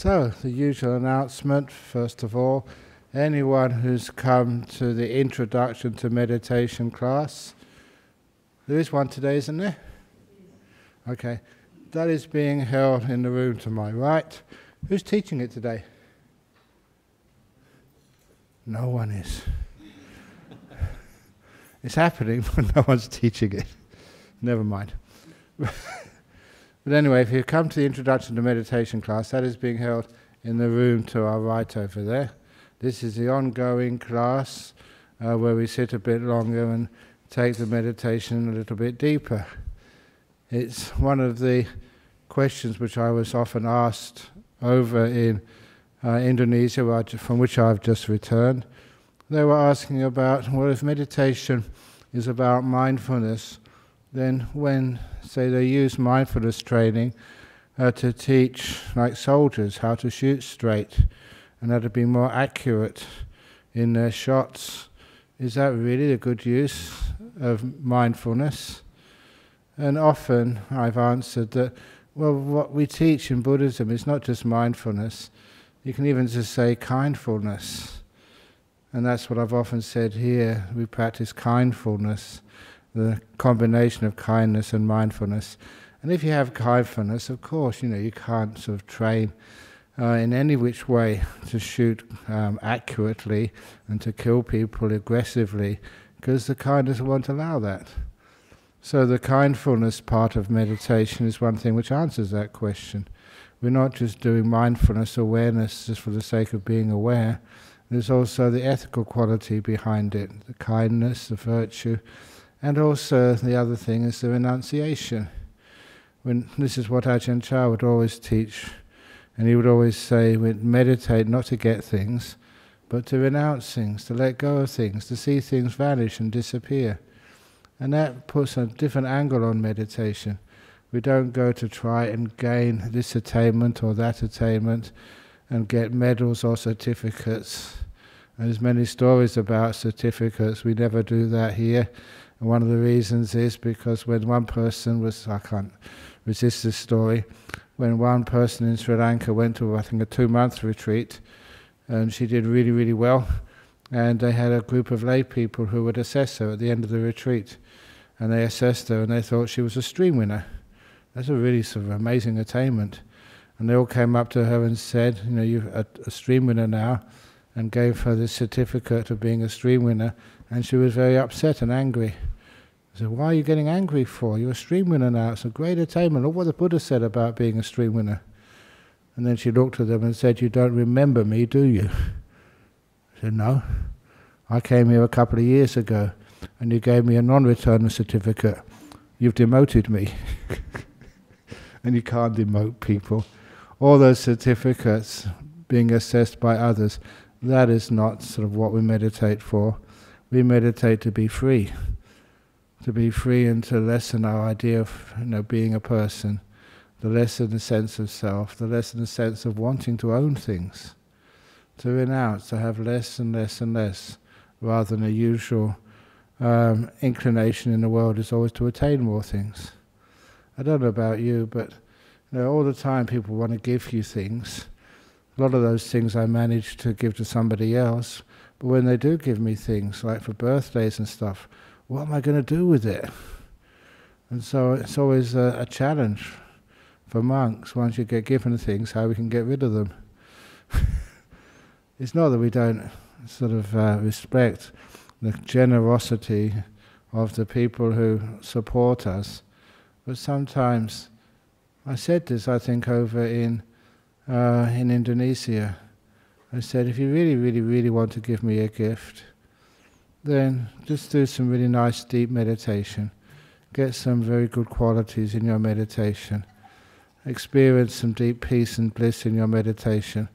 So, the usual announcement, first of all. Anyone who's come to the Introduction to Meditation class, there is one today, isn't there? Okay. That is being held in the room to my right. Who's teaching it today? No one is. It's happening, but no one's teaching it. Never mind. But anyway, if you come to the Introduction to Meditation class, that is being held in the room to our right over there. This is the ongoing class where we sit a bit longer and take the meditation a little bit deeper. It's one of the questions which I was often asked over in Indonesia, from which I've just returned. They were asking about, well, if meditation is about mindfulness, then when, say, they use mindfulness training to teach, like soldiers, how to shoot straight and how to be more accurate in their shots, is that really a good use of mindfulness? And often I've answered that, well, what we teach in Buddhism is not just mindfulness, you can even just say kindfulness. And that's what I've often said here, we practice kindfulness, the combination of kindness and mindfulness. And if you have kindfulness, of course, you know, you can't sort of train in any which way to shoot accurately and to kill people aggressively, because the kindness won't allow that. So the kindfulness part of meditation is one thing which answers that question. We're not just doing mindfulness awareness just for the sake of being aware. There's also the ethical quality behind it, the kindness, the virtue, and also the other thing is the renunciation. When this is what Ajahn Chah would always teach, and he would always say, we meditate not to get things, but to renounce things, to let go of things, to see things vanish and disappear. And that puts a different angle on meditation. We don't go to try and gain this attainment or that attainment and get medals or certificates. And there's many stories about certificates. We never do that here. And one of the reasons is because when one person was, I can't resist this story, when one person in Sri Lanka went to, I think, a 2-month retreat, and she did really, really well. And they had a group of lay people who would assess her at the end of the retreat. And they assessed her and they thought she was a stream winner. That's a really sort of amazing attainment. And they all came up to her and said, you know, you're a stream winner now, and gave her this certificate of being a stream winner. And she was very upset and angry. I said, why are you getting angry for? You're a stream winner now. It's a great attainment. Look what the Buddha said about being a stream winner. And then she looked at them and said, you don't remember me, do you? I said, no, I came here a couple of years ago and you gave me a non-return certificate. You've demoted me. And you can't demote people. All those certificates being assessed by others, that is not sort of what we meditate for. We meditate to be free and to lessen our idea of, you know, being a person, to lessen the sense of self, to lessen the sense of wanting to own things. To renounce, to have less and less and less, rather than a usual inclination in the world is always to attain more things. I don't know about you, but you know, all the time people want to give you things. A lot of those things I manage to give to somebody else, but when they do give me things, like for birthdays and stuff, what am I going to do with it? And so it's always a challenge for monks, once you get given things, how we can get rid of them. It's not that we don't sort of respect the generosity of the people who support us, but sometimes, I said this I think over in Indonesia, I said if you really, really, really want to give me a gift, then just do some really nice deep meditation, get some very good qualities in your meditation, experience some deep peace and bliss in your meditation,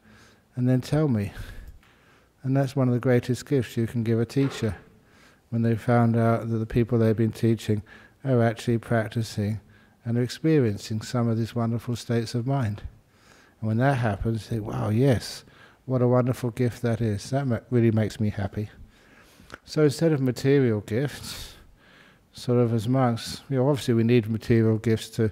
and then tell me. And that's one of the greatest gifts you can give a teacher, when they found out that the people they've been teaching are actually practicing and are experiencing some of these wonderful states of mind. And when that happens, they say, wow, yes, what a wonderful gift that is. That really makes me happy. So instead of material gifts, sort of as monks, you know, obviously we need material gifts to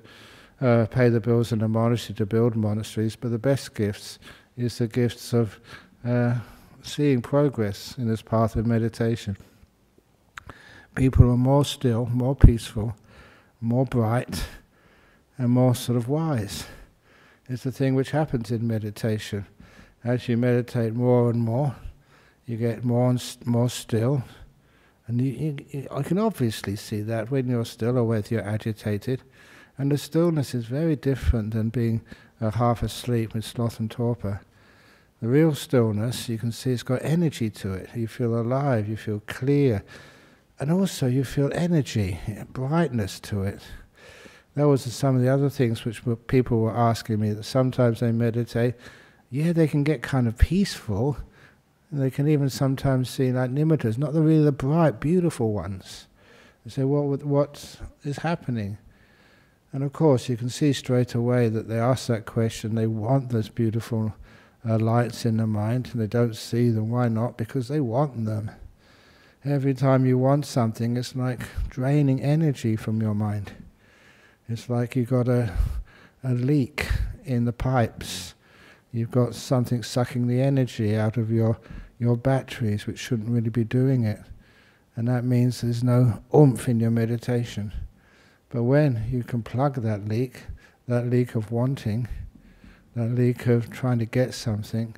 pay the bills in a monastery to build monasteries, but the best gifts is the gifts of seeing progress in this path of meditation. People are more still, more peaceful, more bright, and more sort of wise. It's the thing which happens in meditation. As you meditate more and more, you get more and more still. And you can obviously see that when you're still or whether you're agitated. And the stillness is very different than being half asleep with sloth and torpor. The real stillness, you can see it's got energy to it. You feel alive, you feel clear. And also you feel energy, brightness to it. That was some of the other things which people were asking me, that sometimes they meditate. Yeah, they can get kind of peaceful. And they can even sometimes see like nimittas, not the really the bright, beautiful ones. They say, what is happening? And of course, you can see straight away that they ask that question. They want those beautiful lights in their mind, and they don't see them. Why not? Because they want them. Every time you want something, it's like draining energy from your mind. It's like you've got a leak in the pipes. You've got something sucking the energy out of your batteries, which shouldn't really be doing it. And that means there's no oomph in your meditation. But when you can plug that leak of wanting, that leak of trying to get something,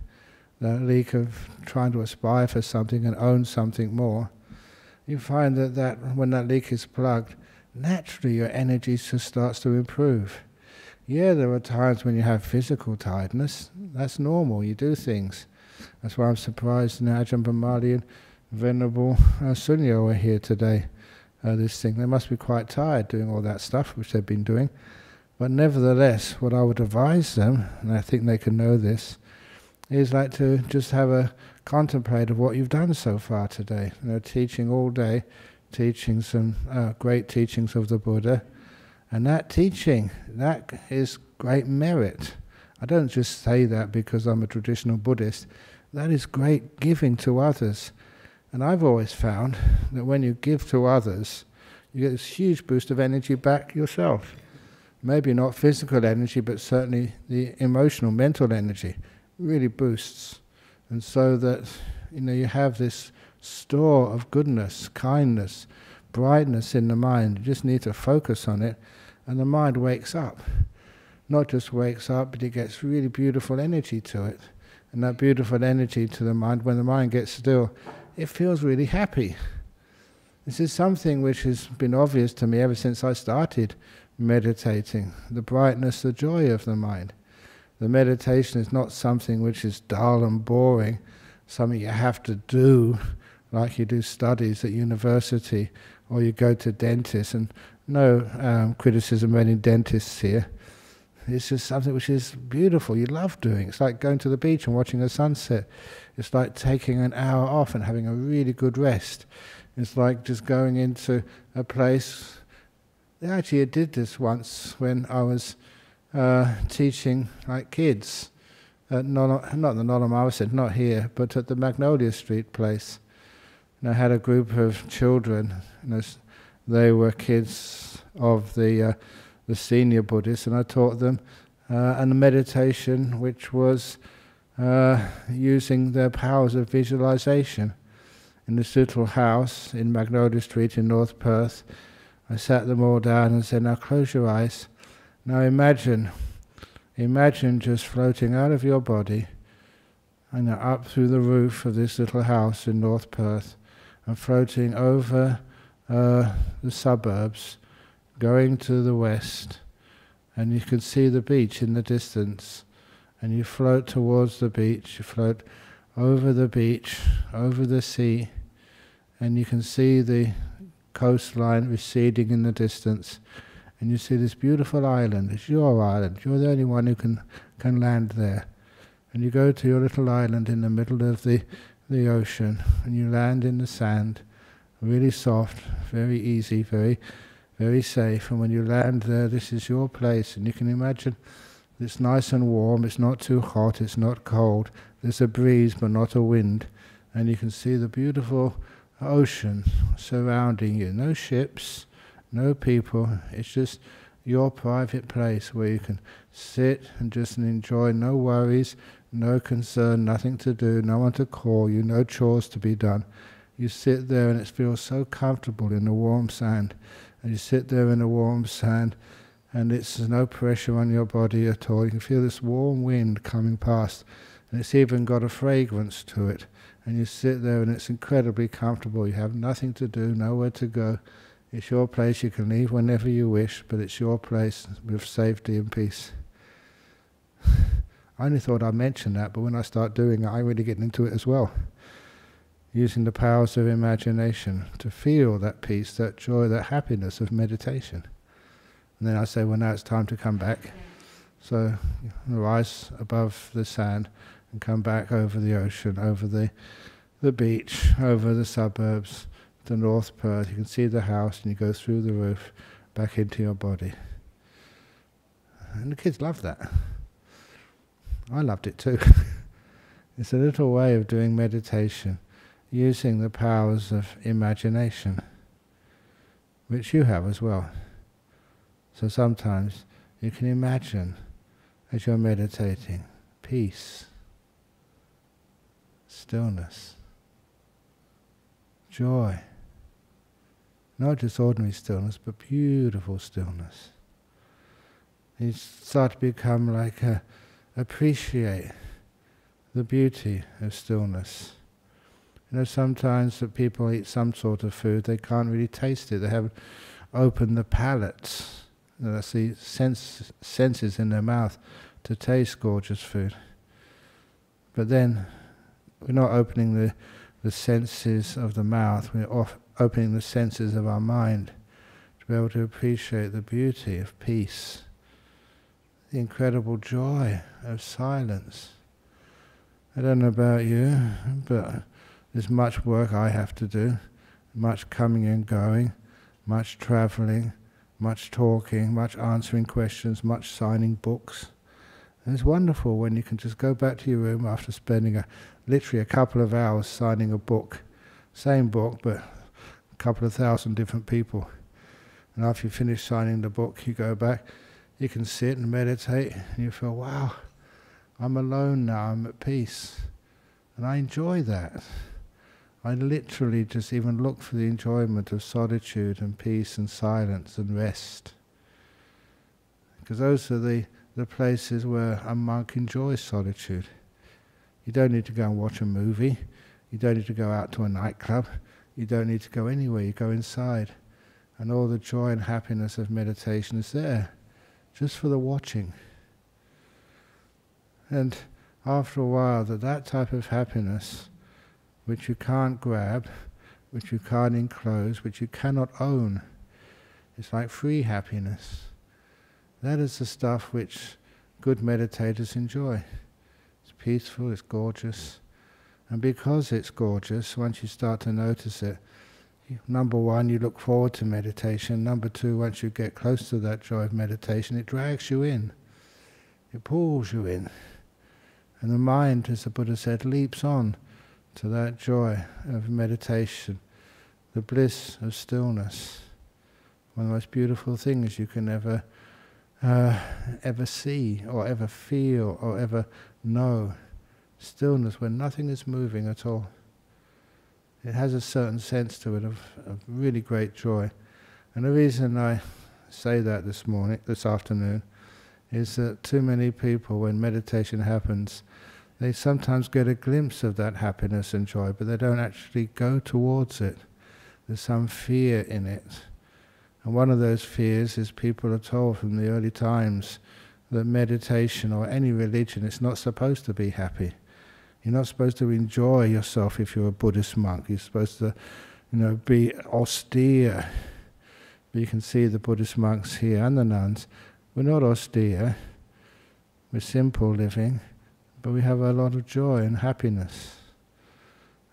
that leak of trying to aspire for something and own something more, you find that, when that leak is plugged, naturally your energy just starts to improve. Yeah, there are times when you have physical tiredness. That's normal, you do things. That's why I'm surprised now Ajahn Brahmali and Venerable Sunya are here today. This thing, they must be quite tired doing all that stuff which they've been doing. But nevertheless, what I would advise them, and I think they can know this, is like to just have a contemplate of what you've done so far today. You know, teaching all day, teaching some great teachings of the Buddha. And that teaching, that is great merit. I don't just say that because I'm a traditional Buddhist. That is great giving to others. And I've always found that when you give to others, you get this huge boost of energy back yourself. Maybe not physical energy, but certainly the emotional, mental energy really boosts. And so that, you know, you have this store of goodness, kindness, brightness in the mind. You just need to focus on it. And the mind wakes up. Not just wakes up, but it gets really beautiful energy to it. And that beautiful energy to the mind, when the mind gets still, it feels really happy. This is something which has been obvious to me ever since I started meditating. The brightness, the joy of the mind. The meditation is not something which is dull and boring, something you have to do, like you do studies at university, or you go to dentists, and no criticism of any dentists here. It's just something which is beautiful, you love doing. It's like going to the beach and watching a sunset. It's like taking an hour off and having a really good rest. It's like just going into a place. Actually, I did this once when I was teaching like kids. At not the Noloma, I said, not here, but at the Magnolia Street place. And I had a group of children. And they were kids of the senior Buddhists, and I taught them a meditation which was using their powers of visualization. In this little house in Magnolia Street in North Perth, I sat them all down and said, now close your eyes. Now imagine just floating out of your body and up through the roof of this little house in North Perth and floating over the suburbs, going to the west, and you can see the beach in the distance, and you float towards the beach, you float over the beach, over the sea, and you can see the coastline receding in the distance, and you see this beautiful island. It's your island, you're the only one who can land there, and you go to your little island in the middle of the ocean, and you land in the sand, really soft, very easy, very safe, and when you land there, this is your place, and you can imagine it's nice and warm, it's not too hot, it's not cold, there's a breeze but not a wind, and you can see the beautiful ocean surrounding you. No ships, no people, it's just your private place where you can sit and just enjoy, no worries, no concern, nothing to do, no one to call you, no chores to be done. You sit there and it feels so comfortable in the warm sand. And you sit there in the warm sand and it's no pressure on your body at all. You can feel this warm wind coming past and it's even got a fragrance to it. And you sit there and it's incredibly comfortable. You have nothing to do, nowhere to go. It's your place, you can leave whenever you wish, but it's your place with safety and peace. I only thought I'd mention that, but when I start doing it, I really get into it as well. Using the powers of imagination to feel that peace, that joy, that happiness of meditation. And then I say, well, now it's time to come back. So rise above the sand and come back over the ocean, over the beach, over the suburbs, to North Perth. You can see the house and you go through the roof back into your body. And the kids love that. I loved it too. It's a little way of doing meditation, using the powers of imagination, which you have as well. So sometimes you can imagine, as you're meditating, peace, stillness, joy. Not just ordinary stillness, but beautiful stillness. You start to become like appreciate the beauty of stillness. You know, sometimes that people eat some sort of food, they can't really taste it. They haven't opened the palates. You know, that's the senses in their mouth to taste gorgeous food. But then we're not opening the senses of the mouth. We're opening the senses of our mind to be able to appreciate the beauty of peace, the incredible joy of silence. I don't know about you, but there's much work I have to do, much coming and going, much travelling, much talking, much answering questions, much signing books. And it's wonderful when you can just go back to your room after spending literally a couple of hours signing a book, same book, but a couple of thousand different people. And after you finish signing the book, you go back, you can sit and meditate, and you feel, wow, I'm alone now, I'm at peace. And I enjoy that. I literally just even look for the enjoyment of solitude and peace and silence and rest. Because those are the places where a monk enjoys solitude. You don't need to go and watch a movie. You don't need to go out to a nightclub. You don't need to go anywhere. You go inside. And all the joy and happiness of meditation is there, just for the watching. And after a while, that type of happiness, which you can't grab, which you can't enclose, which you cannot own. It's like free happiness. That is the stuff which good meditators enjoy. It's peaceful, it's gorgeous. And because it's gorgeous, once you start to notice it, number one, you look forward to meditation. Number two, once you get close to that joy of meditation, it drags you in. It pulls you in. And the mind, as the Buddha said, leaps on to that joy of meditation, the bliss of stillness. One of the most beautiful things you can ever see, or ever feel, or ever know. Stillness when nothing is moving at all. It has a certain sense to it of really great joy. And the reason I say that this afternoon, is that too many people, when meditation happens, they sometimes get a glimpse of that happiness and joy, but they don't actually go towards it. There's some fear in it. And one of those fears is people are told from the early times that meditation or any religion, it's not supposed to be happy. You're not supposed to enjoy yourself if you're a Buddhist monk. You're supposed to, you know, be austere. But you can see the Buddhist monks here and the nuns, we're not austere, we're simple living, but we have a lot of joy and happiness.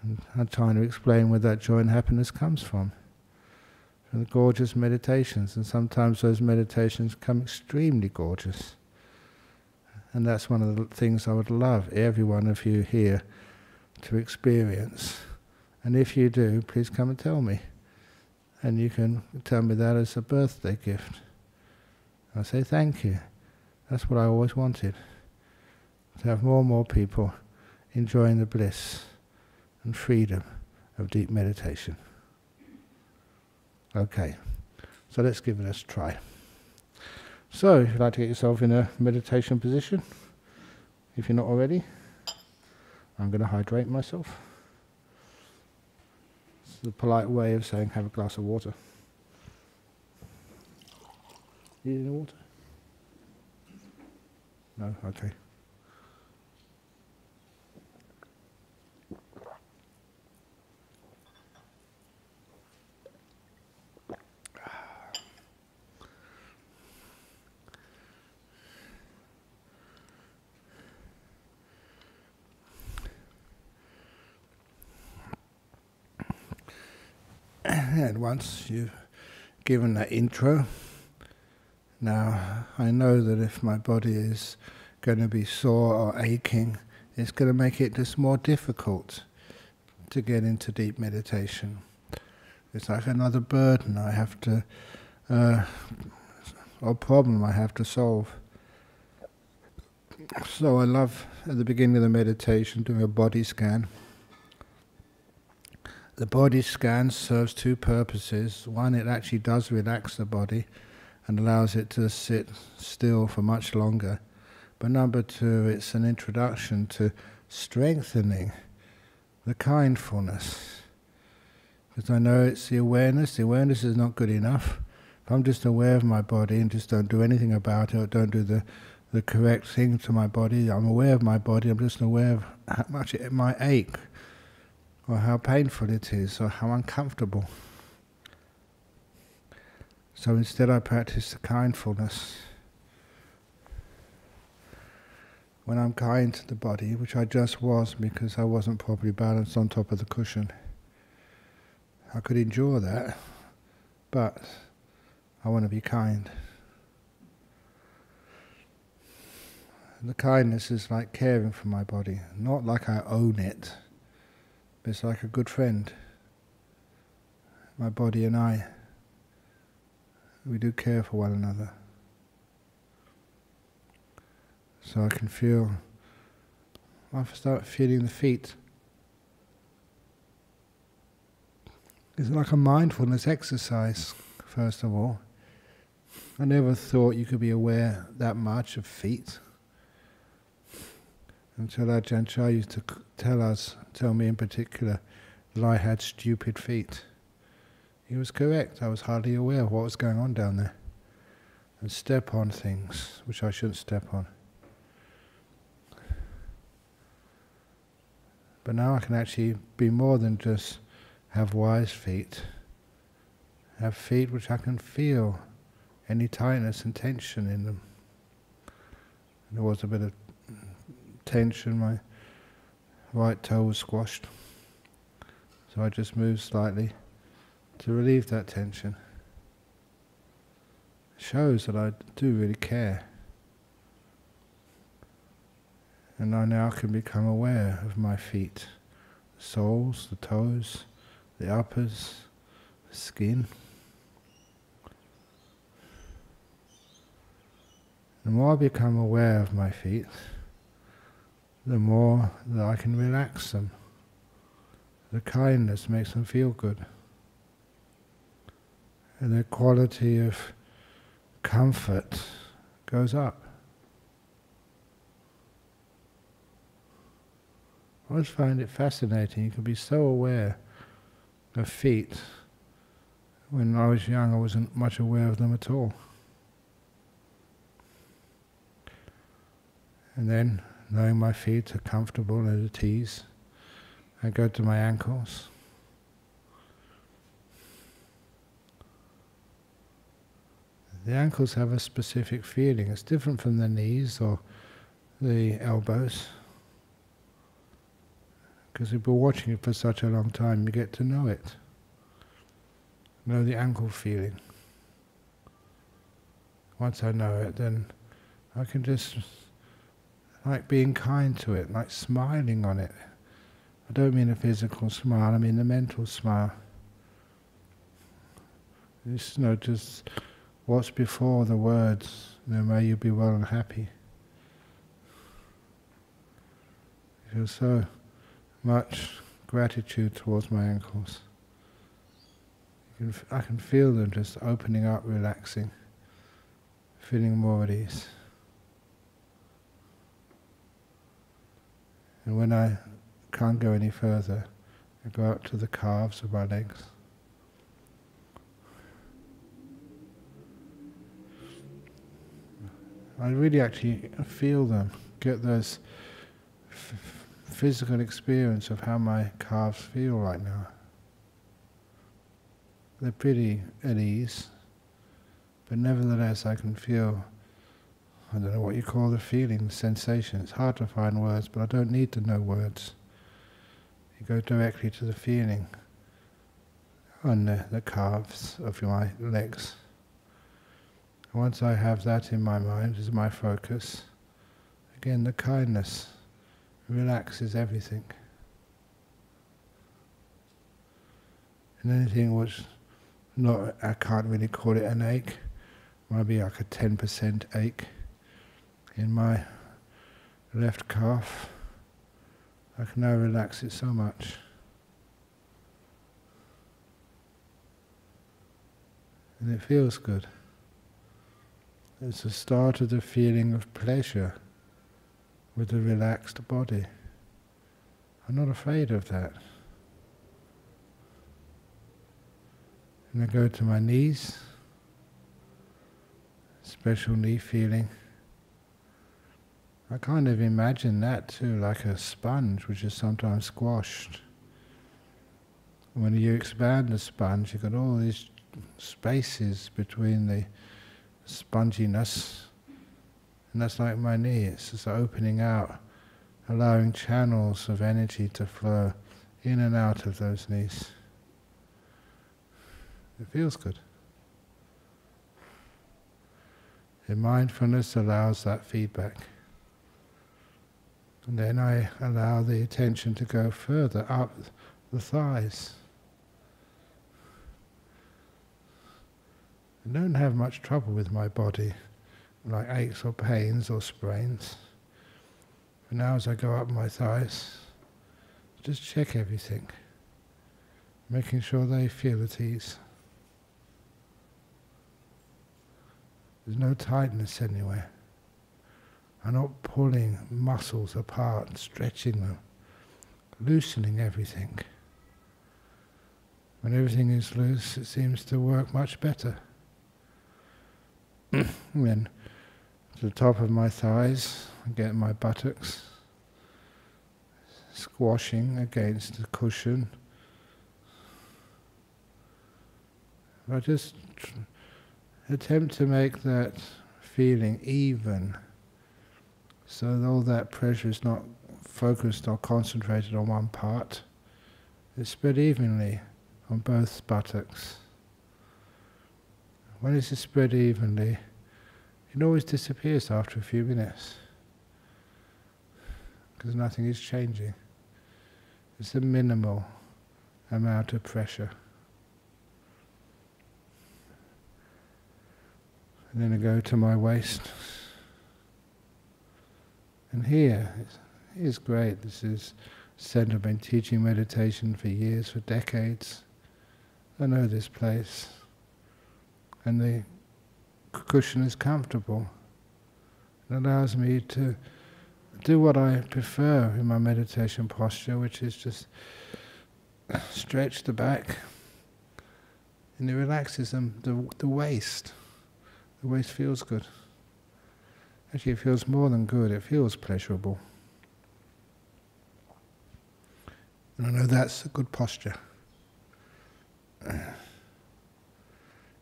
And I'm trying to explain where that joy and happiness comes from the gorgeous meditations, and sometimes those meditations come extremely gorgeous. And that's one of the things I would love every one of you here to experience. And if you do, please come and tell me. And you can tell me that as a birthday gift. I say thank you. That's what I always wanted, to have more and more people enjoying the bliss and freedom of deep meditation. Okay, so let's give it a try. So, if you'd like to get yourself in a meditation position, if you're not already, I'm going to hydrate myself. It's the polite way of saying have a glass of water. You need any water? No? Okay. And once you've given that intro, now I know that if my body is going to be sore or aching, it's going to make it just more difficult to get into deep meditation. It's like another burden I have to, or problem I have to solve. So I love, at the beginning of the meditation, doing a body scan. The body scan serves two purposes. One, it actually does relax the body and allows it to sit still for much longer. But number two, it's an introduction to strengthening the kindfulness. Because I know it's the awareness. The awareness is not good enough. If I'm just aware of my body and just don't do anything about it, or don't do the correct thing to my body, I'm aware of my body, I'm just aware of how much it might ache, or how painful it is, or how uncomfortable. So instead I practice the kindfulness. When I'm kind to the body, which I just was because I wasn't properly balanced on top of the cushion, I could endure that, but I want to be kind. And the kindness is like caring for my body, not like I own it. It's like a good friend, my body and I. We do care for one another. So I can feel, I start feeling the feet. It's like a mindfulness exercise, first of all. I never thought you could be aware that much of feet, until Ajahn Chah used to tell me in particular that I had stupid feet. He was correct. I was hardly aware of what was going on down there, and step on things which I shouldn't step on. But now I can actually be more than just have wise feet, have feet which I can feel any tightness and tension in them. And there was a bit of tension, my right toe was squashed, so I just moved slightly to relieve that tension. It shows that I do really care, and I now can become aware of my feet, the soles, the toes, the uppers, the skin. The more I become aware of my feet, the more that I can relax them. The kindness makes them feel good. And the quality of comfort goes up. I always find it fascinating. You can be so aware of feet. When I was young, I wasn't much aware of them at all. And then, knowing my feet are comfortable and at ease, I go to my ankles. The ankles have a specific feeling. It's different from the knees or the elbows. Because you've been watching it for such a long time, you get to know it. Know the ankle feeling. Once I know it, then I can just, like being kind to it, like smiling on it. I don't mean a physical smile, I mean a mental smile. Just notice what's before the words, may you be well and happy. I feel so much gratitude towards my ankles. I can feel them just opening up, relaxing, feeling more at ease. And when I can't go any further, I go out to the calves of my legs. I really actually feel them, get those physical experience of how my calves feel right now. They're pretty at ease, but nevertheless I can feel, I don't know what you call the feeling, the sensation. It's hard to find words, but I don't need to know words. You go directly to the feeling on the calves of my legs. And once I have that in my mind as my focus, again the kindness relaxes everything. And anything which I can't really call it an ache, might be like a 10% ache in my left calf, I can now relax it so much. And it feels good. It's the start of the feeling of pleasure with a relaxed body. I'm not afraid of that. And I go to my knees, special knee feeling. I kind of imagine that too, like a sponge which is sometimes squashed. When you expand the sponge, you've got all these spaces between the sponginess, and that's like my knee. It's just opening out, allowing channels of energy to flow in and out of those knees. It feels good. And mindfulness allows that feedback. And then I allow the attention to go further up the thighs. I don't have much trouble with my body, like aches or pains or sprains. But now as I go up my thighs, just check everything, making sure they feel at ease. There's no tightness anywhere. I'm not pulling muscles apart, stretching them, loosening everything. When everything is loose, it seems to work much better. Then, to the top of my thighs, I get my buttocks, squashing against the cushion. I just attempt to make that feeling even, so that all that pressure is not focused or concentrated on one part. It's spread evenly on both buttocks. When it's spread evenly, it always disappears after a few minutes, because nothing is changing. It's a minimal amount of pressure. And then I go to my waist. And here is great. This is a centre I've been teaching meditation for years, for decades. I know this place. And the cushion is comfortable. It allows me to do what I prefer in my meditation posture, which is just stretch the back. And it relaxes the waist. The waist feels good. Actually, it feels more than good, it feels pleasurable. And I know that's a good posture.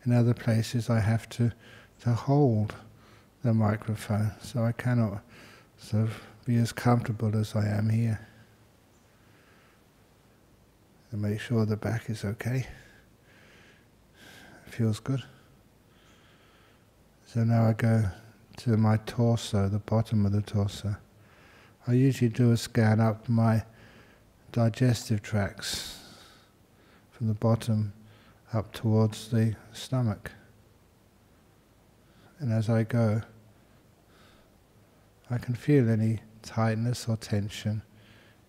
In other places I have to hold the microphone, so I cannot sort of be as comfortable as I am here. And make sure the back is okay. It feels good. So now I go to my torso, the bottom of the torso. I usually do a scan up my digestive tracts from the bottom up towards the stomach. And as I go, I can feel any tightness or tension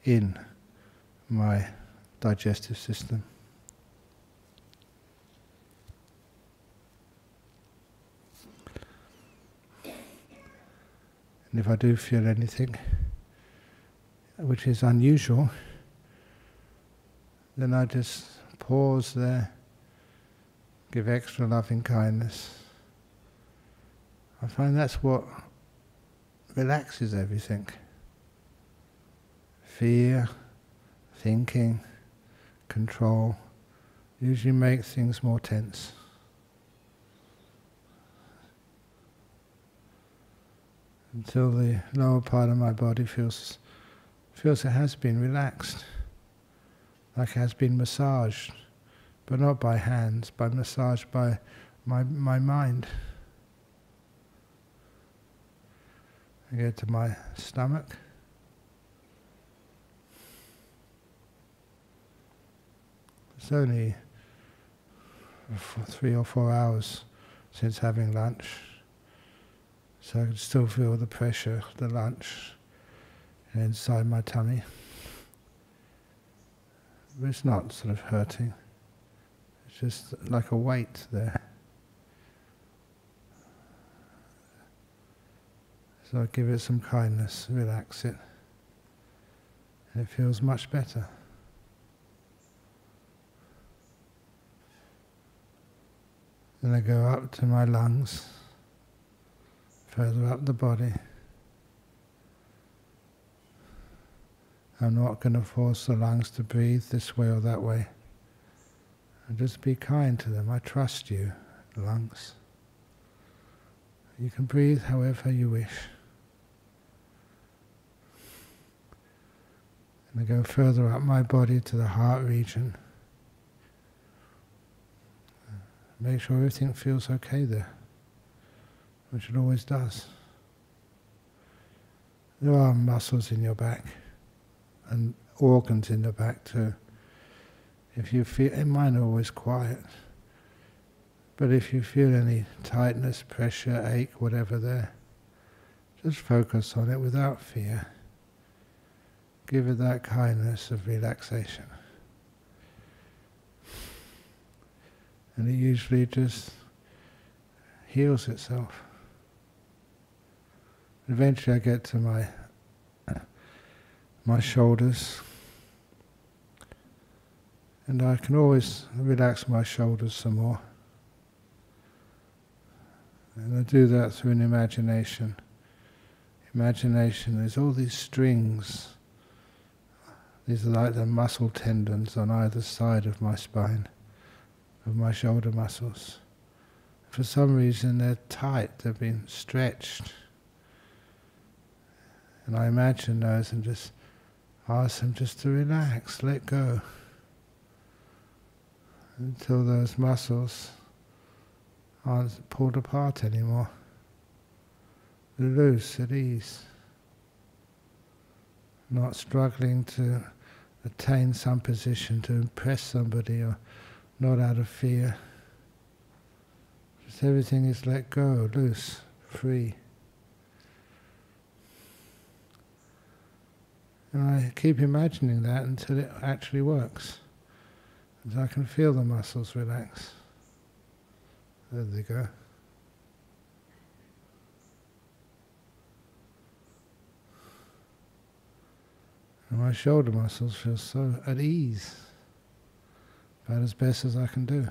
in my digestive system. And if I do feel anything which is unusual, then I just pause there, give extra loving kindness. I find that's what relaxes everything. Fear, thinking, control usually make things more tense. Until the lower part of my body feels it has been relaxed, like it has been massaged, but not by hands, but massaged by my mind. I go to my stomach. It's only 3 or 4 hours since having lunch, so I can still feel the pressure of the lunch inside my tummy. But it's not sort of hurting, it's just like a weight there. So I give it some kindness, relax it, and it feels much better. Then I go up to my lungs, further up the body. I'm not going to force the lungs to breathe this way or that way. And just be kind to them. I trust you, lungs. You can breathe however you wish. And I go further up my body to the heart region. Make sure everything feels okay there, which it always does. There are muscles in your back and organs in the back too. If you feel, and mine are always quiet, but if you feel any tightness, pressure, ache, whatever there, just focus on it without fear. Give it that kindness of relaxation. And it usually just heals itself. Eventually I get to my shoulders, and I can always relax my shoulders some more. And I do that through an imagination. Imagination is all these strings. These are like the muscle tendons on either side of my spine, of my shoulder muscles. For some reason they're tight, they've been stretched. And I imagine those and just ask them just to relax, let go, until those muscles aren't pulled apart anymore. They're loose, at ease. Not struggling to attain some position, to impress somebody, or not out of fear. Just everything is let go, loose, free. And I keep imagining that until it actually works. And I can feel the muscles relax. There they go. And my shoulder muscles feel so at ease, about as best as I can do.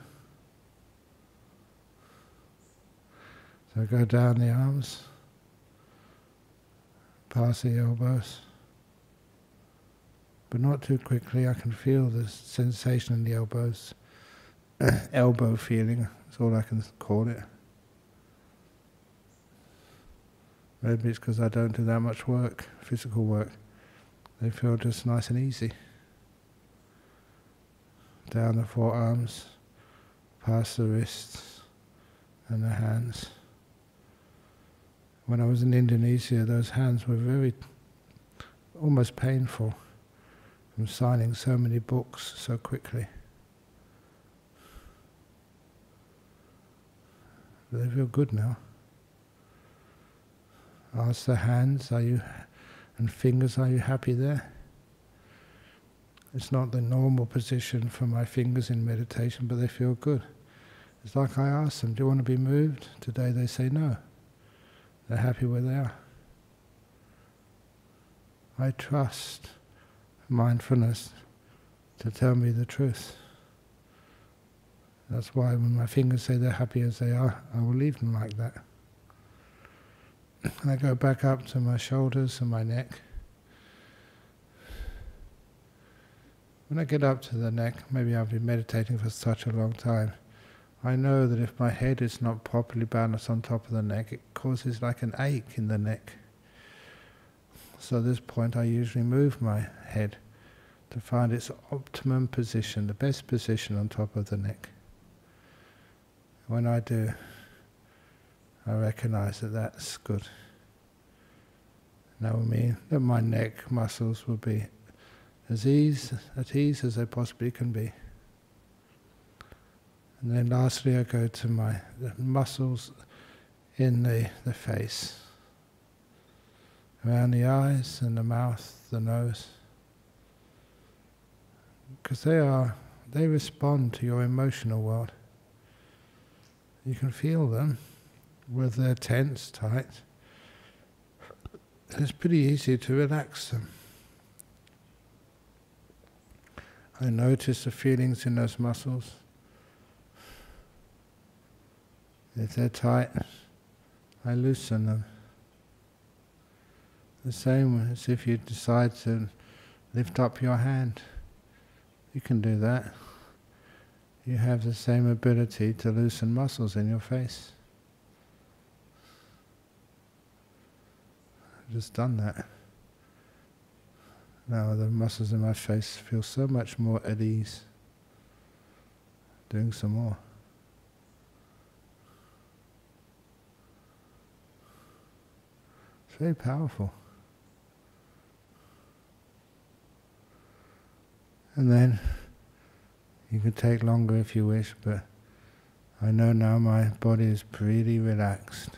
So I go down the arms, past the elbows, but not too quickly. I can feel the sensation in the elbows, elbow feeling, that's all I can call it. Maybe it's because I don't do that much work, physical work. They feel just nice and easy. Down the forearms, past the wrists and the hands. When I was in Indonesia, those hands were very, almost painful. From signing so many books so quickly. They feel good now. Ask the hands, are you, and fingers, are you happy there? It's not the normal position for my fingers in meditation, but they feel good. It's like I ask them, do you want to be moved? Today they say no. They're happy where they are. I trust mindfulness to tell me the truth. That's why when my fingers say they're happy as they are, I will leave them like that. And I go back up to my shoulders and my neck. When I get up to the neck, maybe I've been meditating for such a long time, I know that if my head is not properly balanced on top of the neck, it causes like an ache in the neck. So at this point I usually move my head to find its optimum position, the best position on top of the neck. When I do, I recognize that that's good. That will mean that my neck muscles will be at ease as they possibly can be. And then lastly I go to the muscles in the face, around the eyes and the mouth, the nose, because they respond to your emotional world. You can feel them, whether they're tense, tight. It's pretty easy to relax them. I notice the feelings in those muscles. If they're tight, I loosen them. The same as if you decide to lift up your hand. You can do that. You have the same ability to loosen muscles in your face. I've just done that. Now the muscles in my face feel so much more at ease. Doing some more. Very powerful. And then you can take longer if you wish, but I know now my body is pretty relaxed.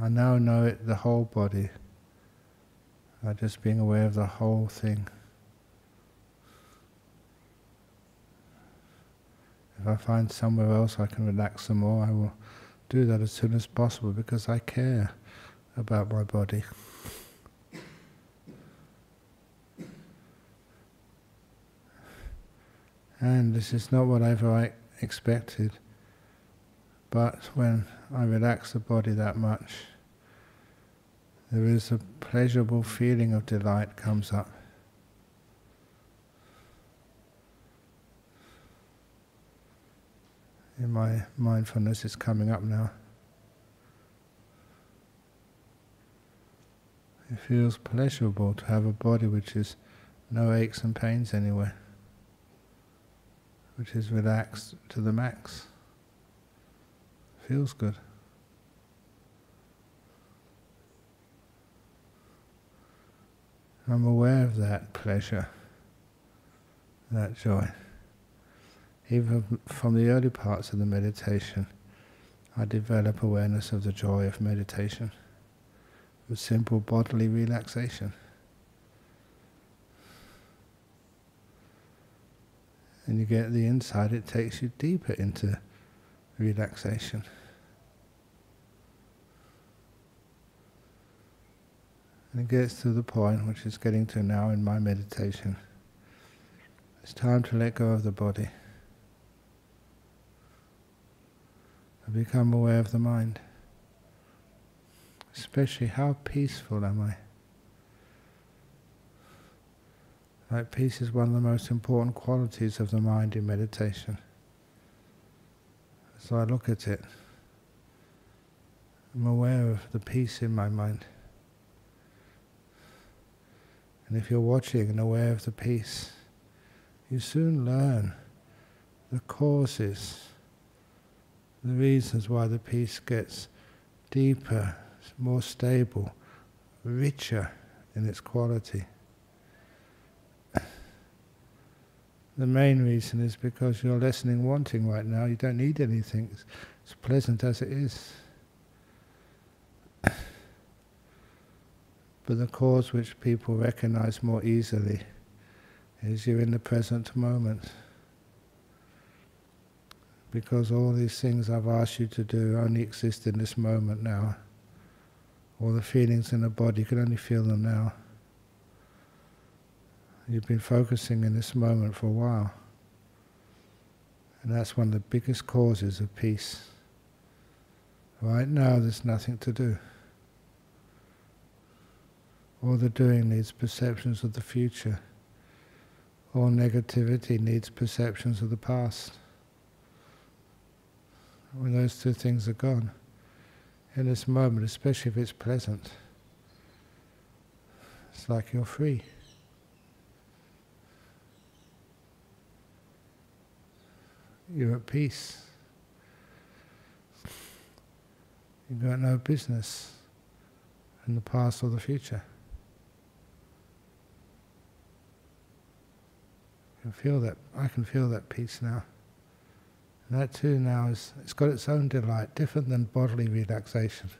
I now know it, the whole body. I'm just being aware of the whole thing. If I find somewhere else I can relax some more, I will do that as soon as possible, because I care about my body. And this is not whatever I expected, but when I relax the body that much, there is a pleasurable feeling of delight comes up. In my mindfulness, it's coming up now. It feels pleasurable to have a body which is no aches and pains anywhere, which is relaxed to the max. Feels good. I'm aware of that pleasure, that joy. Even from the early parts of the meditation, I develop awareness of the joy of meditation, with simple bodily relaxation. And you get the insight, it takes you deeper into relaxation. And it gets to the point, which it's getting to now in my meditation, it's time to let go of the body. I become aware of the mind, especially how peaceful am I. Like peace is one of the most important qualities of the mind in meditation. So I look at it, I'm aware of the peace in my mind. And if you're watching and aware of the peace, you soon learn the causes, the reasons why the peace gets deeper, more stable, richer in its quality. The main reason is because you're lessening wanting right now. You don't need anything. It's pleasant as it is. but the cause which people recognize more easily is you're in the present moment. Because all these things I've asked you to do only exist in this moment now. All the feelings in the body, you can only feel them now. You've been focusing in this moment for a while. And that's one of the biggest causes of peace. Right now there's nothing to do. All the doing needs perceptions of the future. All negativity needs perceptions of the past. When those two things are gone, in this moment, especially if it's pleasant, it's like you're free. You're at peace. You've got no business in the past or the future. I can feel that. I can feel that peace now. And that too now is, it's got its own delight, different than bodily relaxation.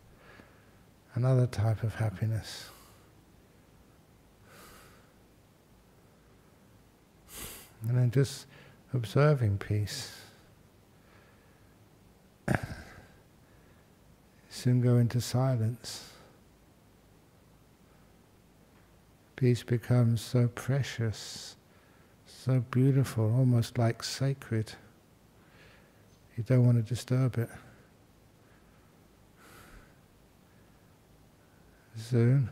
Another type of happiness. And then just observing peace. Soon go into silence. Peace becomes so precious, so beautiful, almost like sacred. You don't want to disturb it. Soon,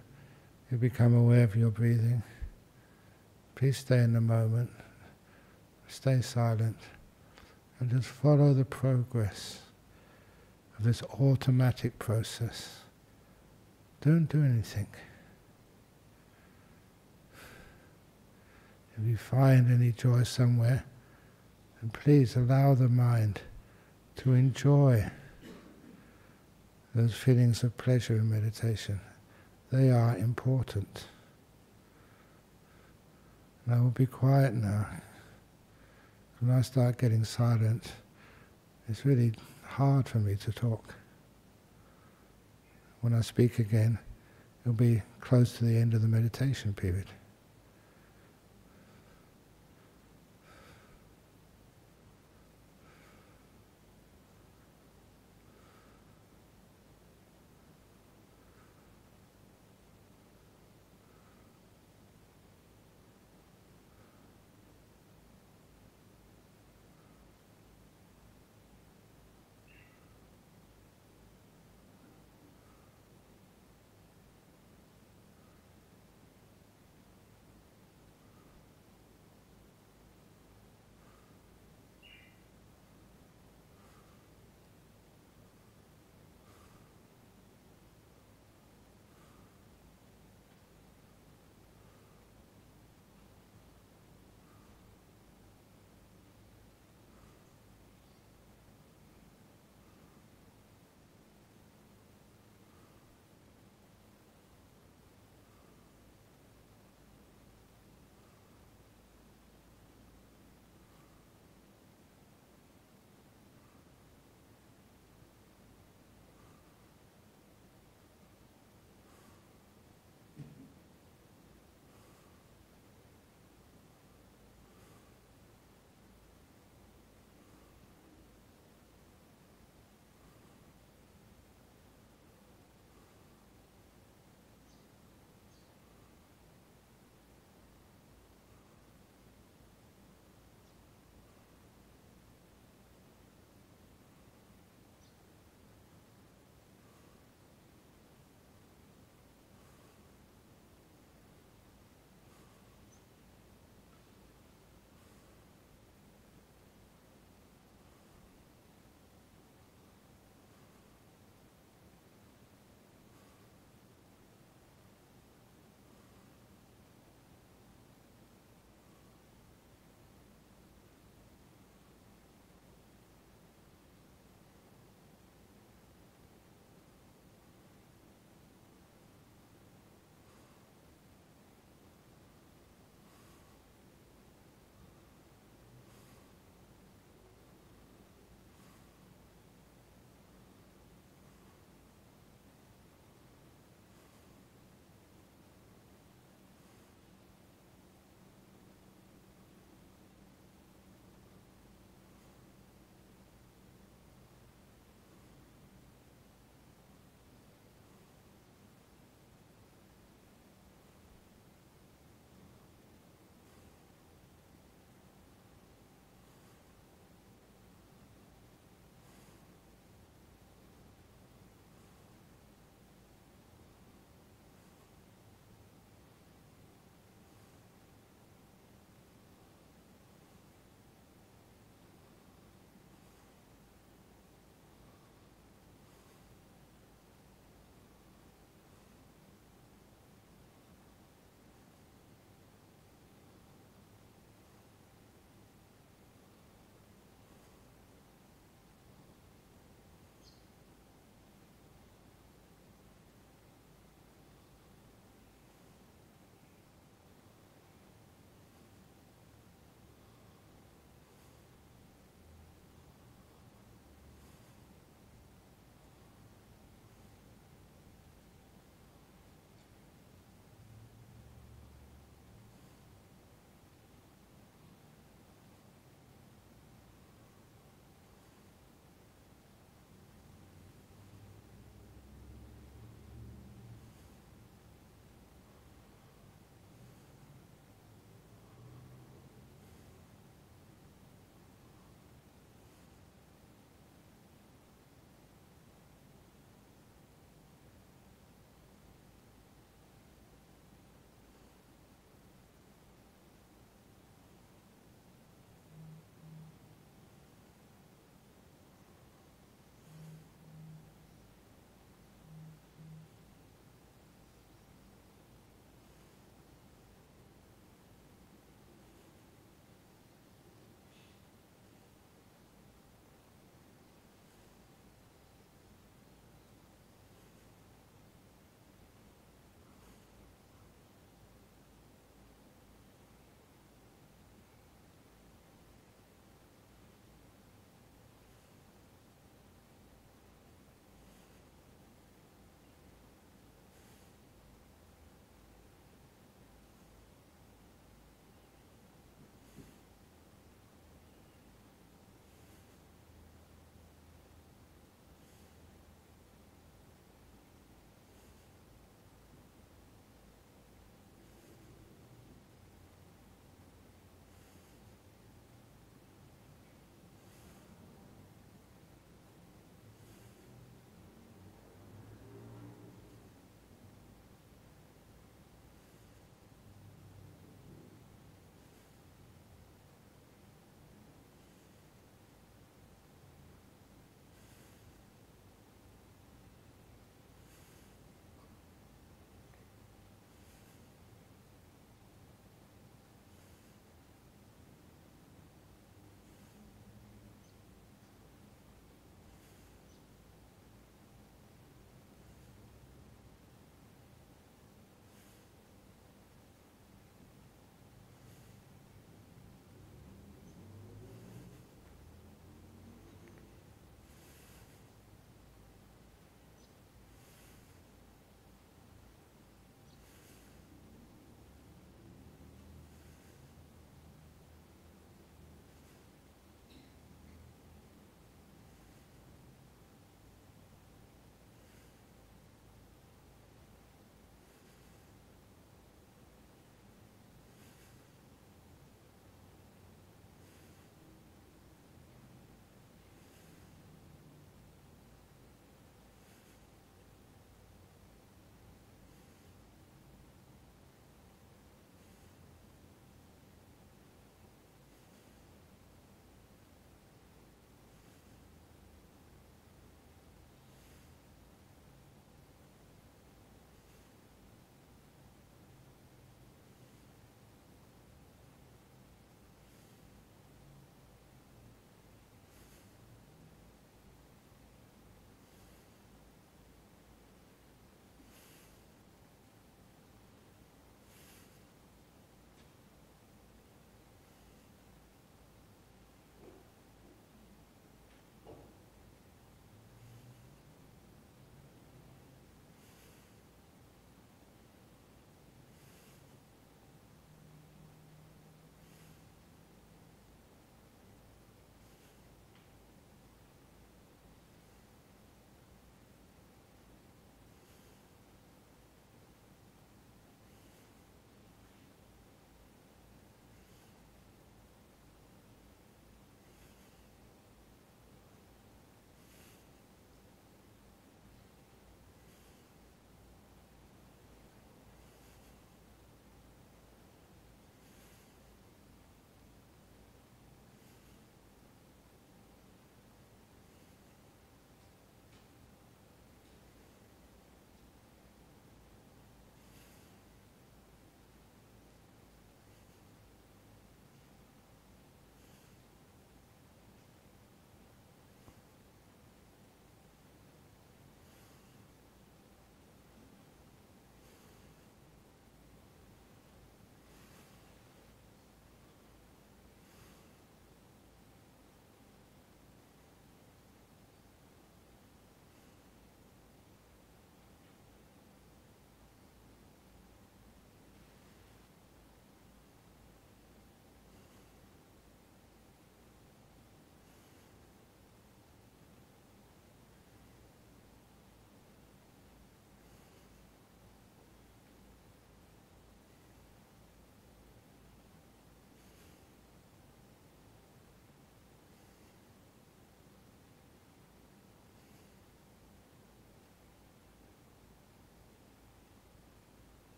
you become aware of your breathing. Please stay in the moment, stay silent, and just follow the progress of this automatic process. Don't do anything. If you find any joy somewhere, and please allow the mind to enjoy those feelings of pleasure in meditation. They are important. And I will be quiet now. When I start getting silent, it's really hard for me to talk. When I speak again, it'll be close to the end of the meditation period.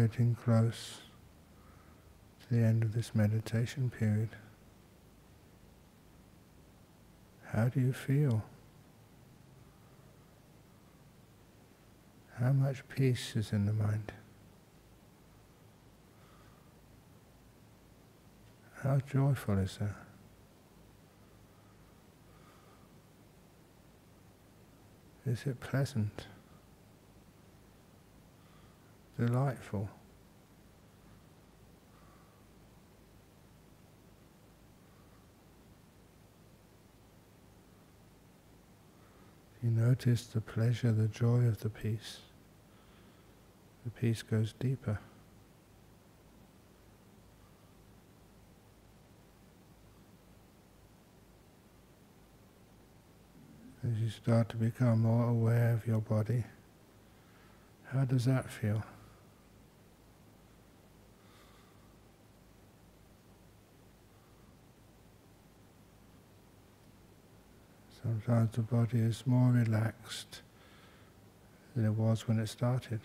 getting close to the end of this meditation period. How do you feel? How much peace is in the mind? How joyful is that? Is it pleasant? Delightful? You notice the pleasure, the joy of the peace. The peace goes deeper. As you start to become more aware of your body, how does that feel? Sometimes the body is more relaxed than it was when it started.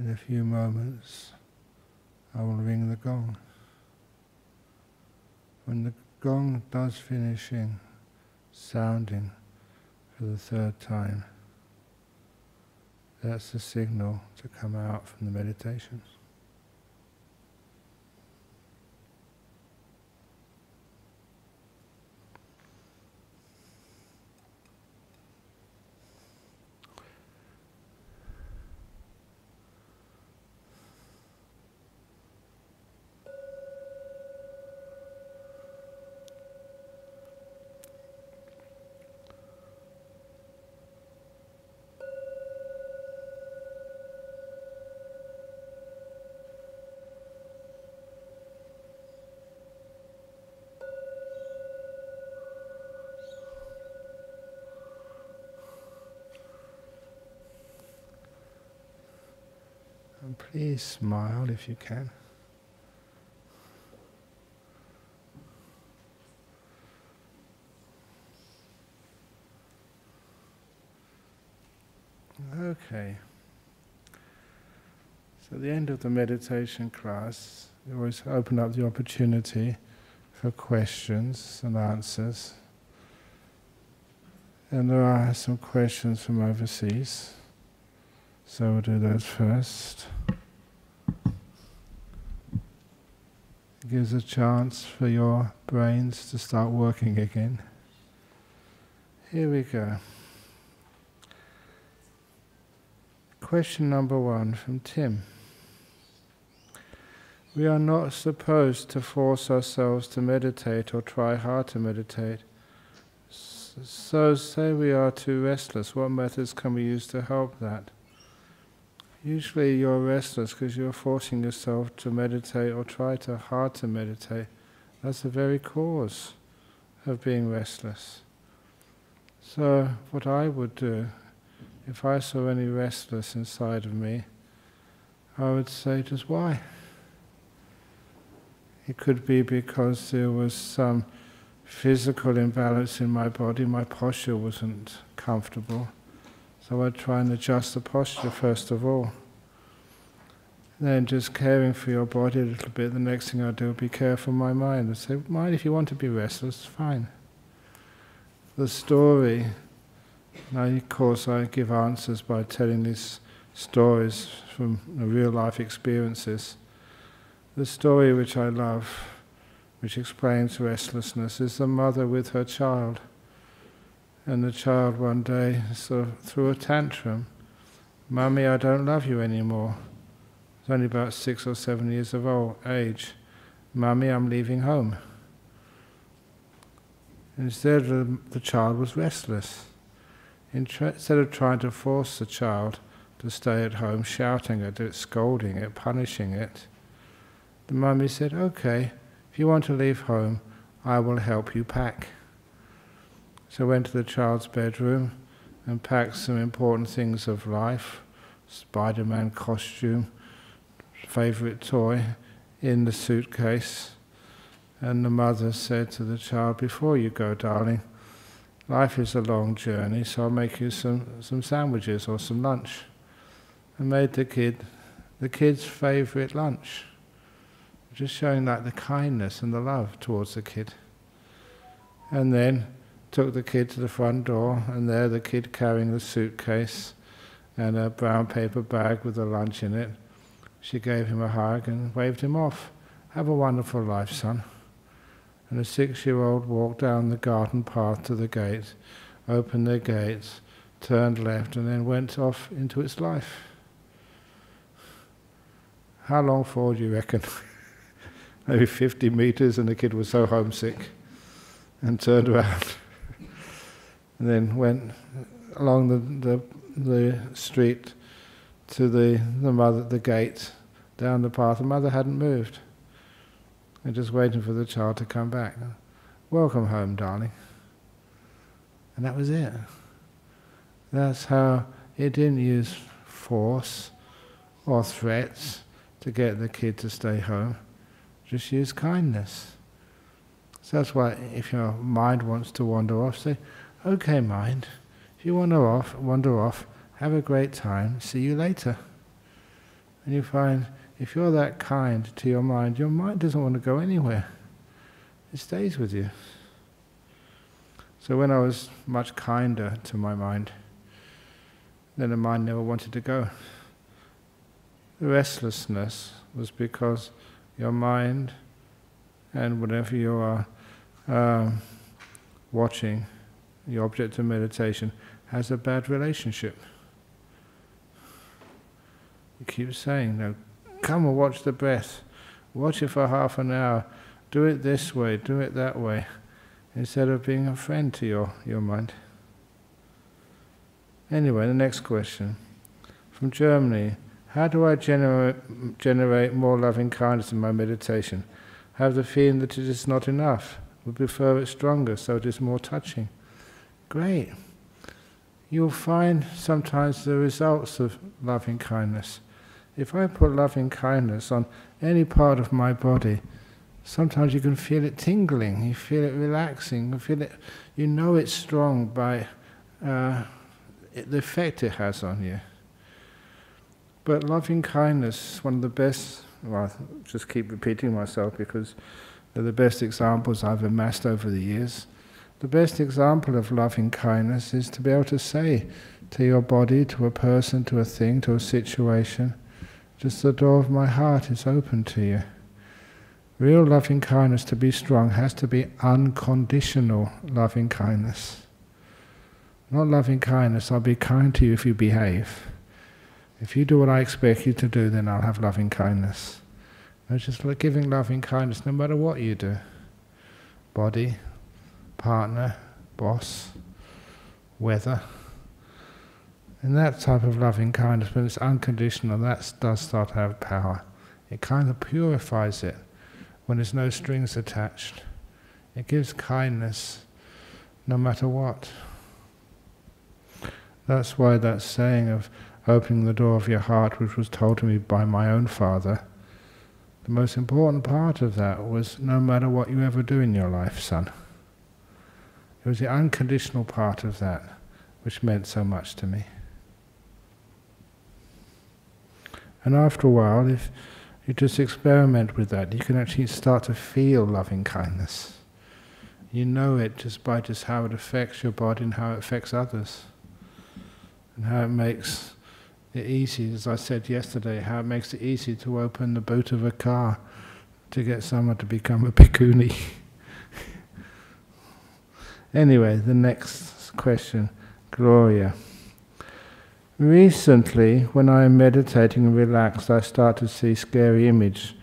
In a few moments, I will ring the gong. When the gong does finishing sounding for the third time, that's the signal to come out from the meditation. Please smile if you can. Okay. So at the end of the meditation class, we always open up the opportunity for questions and answers. And there are some questions from overseas. So we'll do those first. It gives a chance for your brains to start working again. Here we go. Question number 1 from Tim. We are not supposed to force ourselves to meditate or try hard to meditate. So say we are too restless, what methods can we use to help that? Usually you're restless because you're forcing yourself to meditate or try hard to meditate. That's the very cause of being restless. So what I would do, if I saw any restless inside of me, I would say, just why? It could be because there was some physical imbalance in my body, my posture wasn't comfortable. So I'd try and adjust the posture first of all. Then just caring for your body a little bit, the next thing I'd do would be care for my mind. I'd say, mind if you want to be restless, fine. The story, now of course I give answers by telling these stories from real life experiences. The story which I love, which explains restlessness, is the mother with her child. And the child one day sort of threw a tantrum. Mummy, I don't love you anymore. It's only about 6 or 7 years of age. Mummy, I'm leaving home. And instead, the child was restless. Instead of trying to force the child to stay at home, shouting at it, scolding it, punishing it, the mummy said, okay, if you want to leave home, I will help you pack. So I went to the child's bedroom and packed some important things of life, Spider-Man costume, favourite toy, in the suitcase, And the mother said to the child, "Before you go, darling, life is a long journey, so I'll make you some sandwiches or some lunch." And made the kid's favourite lunch. Just showing like the kindness and the love towards the kid. And then took the kid to the front door, and there the kid carrying the suitcase and a brown paper bag with the lunch in it. She gave him a hug and waved him off. "Have a wonderful life, son." And the 6-year-old walked down the garden path to the gate, opened the gates, turned left, and then went off into its life. How long for, do you reckon? Maybe 50 metres, and the kid was so homesick and turned around and then went along the street to the mother at the gate, down the path. The mother hadn't moved. And just waiting for the child to come back. "Welcome home, darling." And that was it. That's how it didn't use force or threats to get the kid to stay home. Just use kindness. So that's why if your mind wants to wander off, say, "Okay, mind, if you wander off, have a great time, see you later." And you find, if you're that kind to your mind doesn't want to go anywhere. It stays with you. So when I was much kinder to my mind, then the mind never wanted to go. The restlessness was because your mind and whatever you are watching, the object of meditation, has a bad relationship. You keep saying, "No, come and watch the breath, watch it for half an hour, do it this way, do it that way," instead of being a friend to your mind. Anyway, the next question, from Germany. How do I generate more loving kindness in my meditation? I have the feeling that it is not enough, would prefer it stronger so it is more touching. Great. You'll find sometimes the results of loving kindness. If I put loving kindness on any part of my body, sometimes you can feel it tingling, you feel it relaxing, you feel it. You know it's strong by the effect it has on you. But loving kindness, one of the best. Well, I just keep repeating myself because they're the best examples I've amassed over the years. The best example of loving kindness is to be able to say to your body, to a person, to a thing, to a situation, just "The door of my heart is open to you." Real loving kindness, to be strong, has to be unconditional loving kindness. Not loving kindness, "I'll be kind to you if you behave. If you do what I expect you to do, then I'll have loving kindness." It's just like giving loving kindness no matter what you do. Body, partner, boss, weather. And that type of loving kindness, when it's unconditional, that does start to have power. It kind of purifies it when there's no strings attached. It gives kindness no matter what. That's why that saying of opening the door of your heart, which was told to me by my own father, the most important part of that was, no matter what you ever do in your life, son. It was the unconditional part of that which meant so much to me. And after a while, if you just experiment with that, you can actually start to feel loving kindness. You know it just by just how it affects your body and how it affects others. And how it makes it easy, as I said yesterday, how it makes it easy to open the boot of a car to get someone to become a bhikkhuni. Anyway, the next question, Gloria. Recently, when I am meditating and relaxed, I start to see scary images,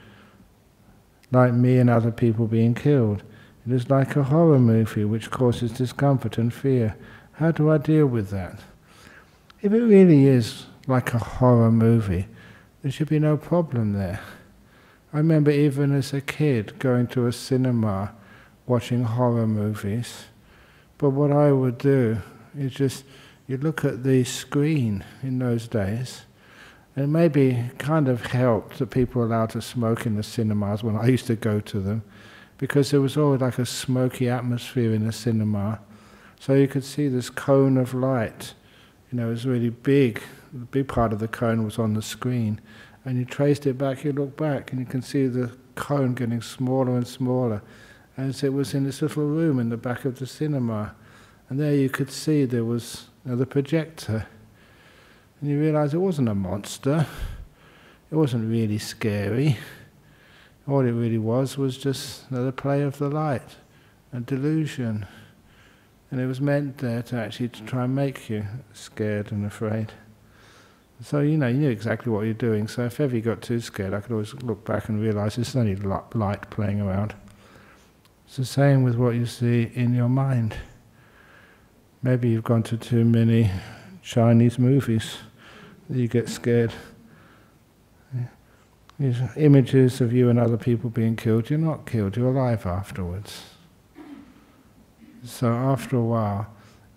like me and other people being killed. It is like a horror movie which causes discomfort and fear. How do I deal with that? If it really is like a horror movie, there should be no problem there. I remember even as a kid going to a cinema, watching horror movies. But what I would do is just, you look at the screen in those days, and maybe kind of helped that people allowed to smoke in the cinemas when I used to go to them. because there was always like a smoky atmosphere in the cinema. So you could see this cone of light, you know, it was really big. The big part of the cone was on the screen. And you traced it back, you look back, and you can see the cone getting smaller and smaller. As it was in this little room in the back of the cinema. And there you could see there was, you know, the projector. And you realised it wasn't a monster. It wasn't really scary. All it really was just another play of the light and delusion. And it was meant there to actually to try and make you scared and afraid. So, you know, you knew exactly what you're doing. So if ever you got too scared, I could always look back and realise it's only light playing around. It's the same with what you see in your mind. Maybe you've gone to too many Chinese movies, you get scared. These images of you and other people being killed, you're not killed, you're alive afterwards. So after a while,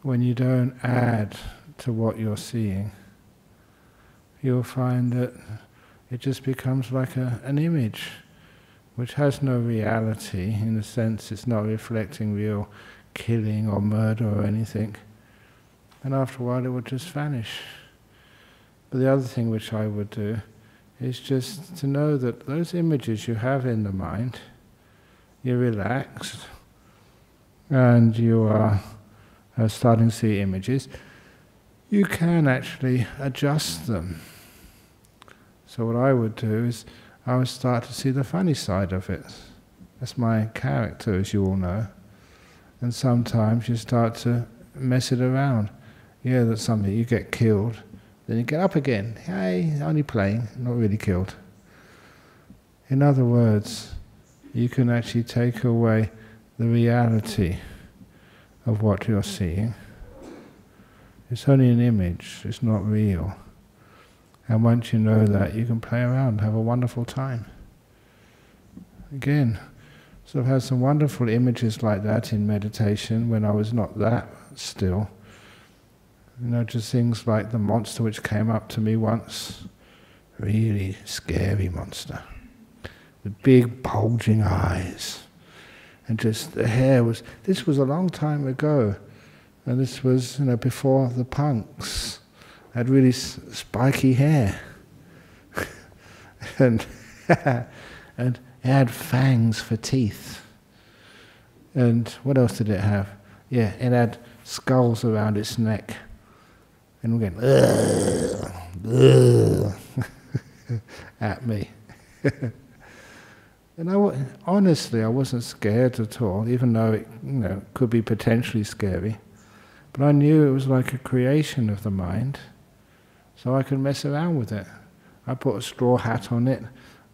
when you don't add to what you're seeing, you'll find that it just becomes like an image which has no reality. In a sense, it's not reflecting real killing or murder or anything. And after a while it would just vanish. But the other thing which I would do is just to know that those images you have in the mind, you're relaxed and you are starting to see images, you can actually adjust them. So what I would do is, I would start to see the funny side of it. That's my character, as you all know. And sometimes you start to mess it around. Yeah, that's something, you get killed, then you get up again. Hey, only playing, not really killed. In other words, you can actually take away the reality of what you're seeing. It's only an image, it's not real. And once you know that, you can play around, have a wonderful time. Again, so I've had some wonderful images like that in meditation when I was not that still. You know, just things like the monster which came up to me once. Really scary monster. With big bulging eyes. And just the hair was... This was a long time ago. And this was, you know, before the punks had really spiky hair. And it had fangs for teeth. And what else did it have? Yeah, it had skulls around its neck. And we're going, at me. And honestly, I wasn't scared at all, even though it, you know, could be potentially scary. But I knew it was like a creation of the mind, so I could mess around with it. I put a straw hat on it,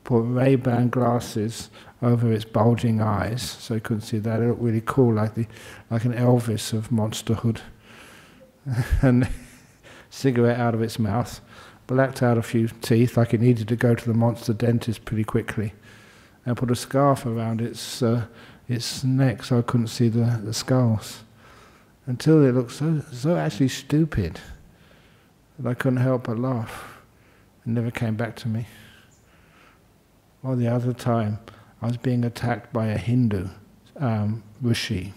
put Ray-Ban glasses over its bulging eyes, so you couldn't see that. It looked really cool, like an Elvis of monsterhood. And cigarette out of its mouth, blacked out a few teeth, like it needed to go to the monster dentist pretty quickly, and put a scarf around its neck so I couldn't see the skulls. Until it looked so actually stupid that I couldn't help but laugh. It never came back to me. Or the other time, I was being attacked by a Hindu rishi.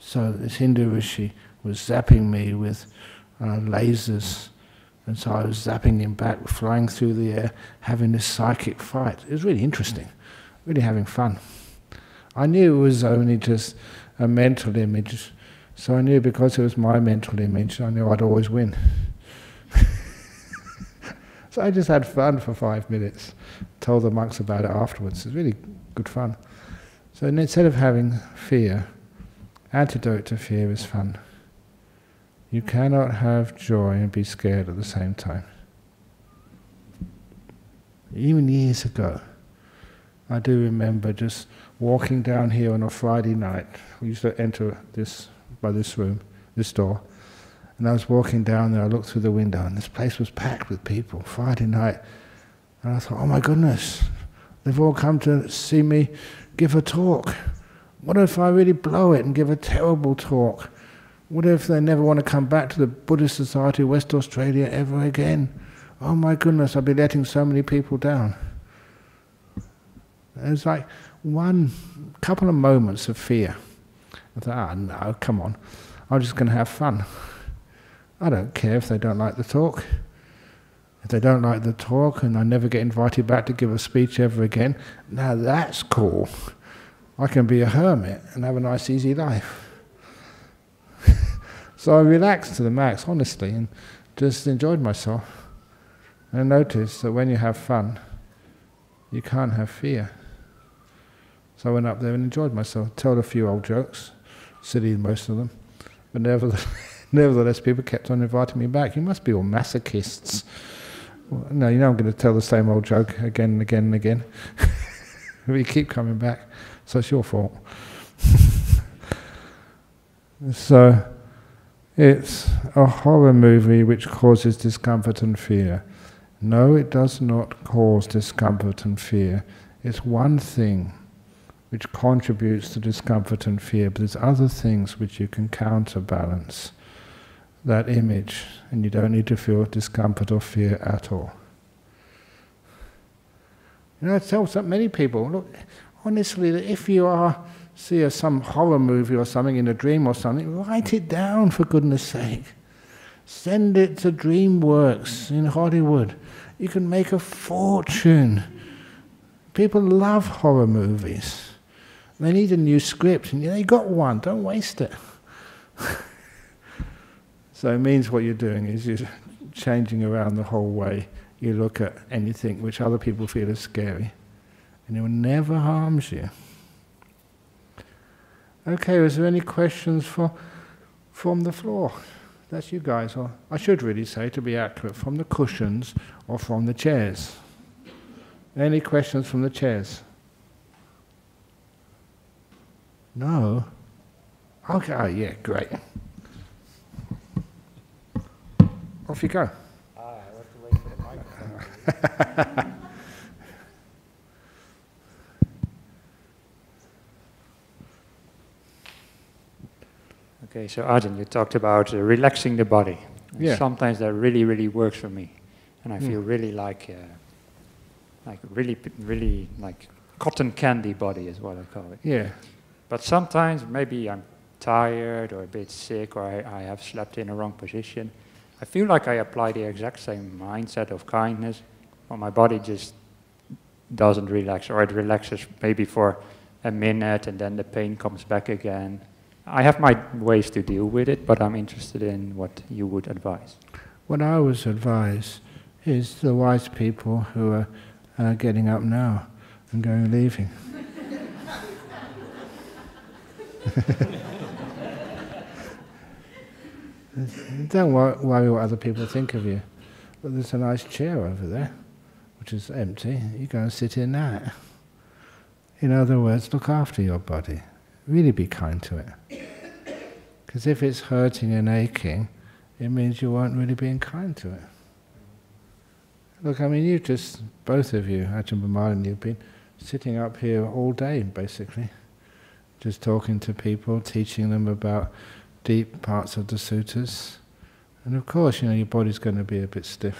So this Hindu rishi was zapping me with lasers, and so I was zapping him back, flying through the air, having this psychic fight. It was really interesting, really having fun. I knew it was only just a mental image, so I knew because it was my mental image, I knew I'd always win. So I just had fun for 5 minutes, told the monks about it afterwards. It was really good fun. So instead of having fear, antidote to fear is fun. You cannot have joy and be scared at the same time. Even years ago, I do remember just walking down here on a Friday night. We used to enter this by this room, this door, and I was walking down there, I looked through the window, and this place was packed with people, Friday night. And I thought, oh my goodness, they've all come to see me give a talk. What if I really blow it and give a terrible talk? What if they never want to come back to the Buddhist Society of Western Australia ever again? Oh my goodness, I'll be letting so many people down. There's like one couple of moments of fear. I thought, ah, no, come on. I'm just going to have fun. I don't care if they don't like the talk. If they don't like the talk and I never get invited back to give a speech ever again, now that's cool. I can be a hermit and have a nice, easy life. So I relaxed to the max, honestly, and just enjoyed myself. And I noticed that when you have fun, you can't have fear. So I went up there and enjoyed myself, told a few old jokes, silly most of them, but nevertheless people kept on inviting me back. You must be all masochists. Well, no, you know I'm going to tell the same old joke again and again and again. We keep coming back, so it's your fault. So it's a horror movie which causes discomfort and fear. No, it does not cause discomfort and fear. It's one thing which contributes to discomfort and fear, but there's other things which you can counterbalance that image, and you don't need to feel discomfort or fear at all. You know, I tell so many people, look, honestly, that if you see some horror movie or something in a dream or something, write it down, for goodness sake. Send it to DreamWorks in Hollywood. You can make a fortune. People love horror movies. They need a new script, and they got one, don't waste it. So it means what you're doing is you're changing around the whole way you look at anything which other people feel is scary, and it will never harm you. Okay, was there any questions from the floor? That's you guys, or I should really say, to be accurate, from the cushions or from the chairs. Any questions from the chairs? No? Okay, oh, yeah, great. Off you go. I have to wait for the microphone. Okay, so Ajahn, you talked about relaxing the body. Yeah. Sometimes that really, really works for me. And I feel really like really like cotton candy body is what I call it. Yeah. But sometimes maybe I'm tired or a bit sick or I have slept in a wrong position. I feel like I apply the exact same mindset of kindness, but my body just doesn't relax, or it relaxes maybe for a minute and then the pain comes back again. I have my ways to deal with it, but I'm interested in what you would advise. What I always advise is the wise people who are getting up now and going and leaving. Don't worry what other people think of you. But there's a nice chair over there, which is empty. You go and sit in that. In other words, look after your body. Really be kind to it. Because if it's hurting and aching, it means you weren't really being kind to it. Look, I mean, you just, both of you, Ajahn Brahmali, and you've been sitting up here all day, basically, just talking to people, teaching them about deep parts of the suttas. And of course, you know, your body's going to be a bit stiff.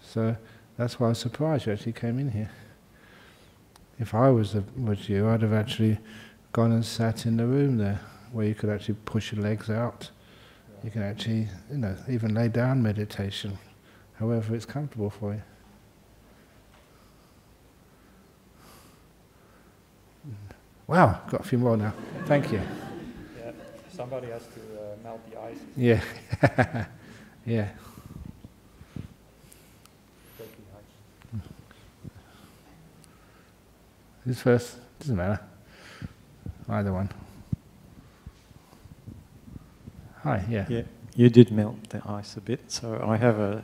So that's why I was surprised you actually came in here. If I was with you, I'd have actually gone and sat in the room there, where you could actually push your legs out. You can actually, you know, even lay down meditation. However it's comfortable for you. Wow, got a few more now. Thank you. Yeah, somebody has to melt the ice. Yeah. Yeah. Who's first? Doesn't matter. Either one. Hi, yeah. Yeah, you did melt the ice a bit, so I have a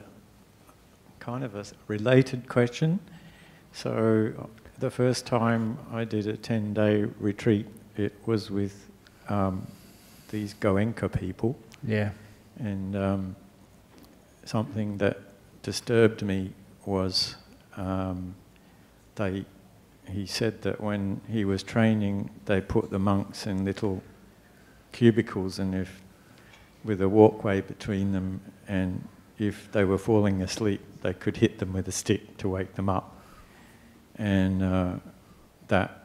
kind of a related question. So the first time I did a 10-day retreat, it was with these Goenka people. Yeah. And something that disturbed me was he said that when he was training, they put the monks in little cubicles and with a walkway between them, and if they were falling asleep, they could hit them with a stick to wake them up. and that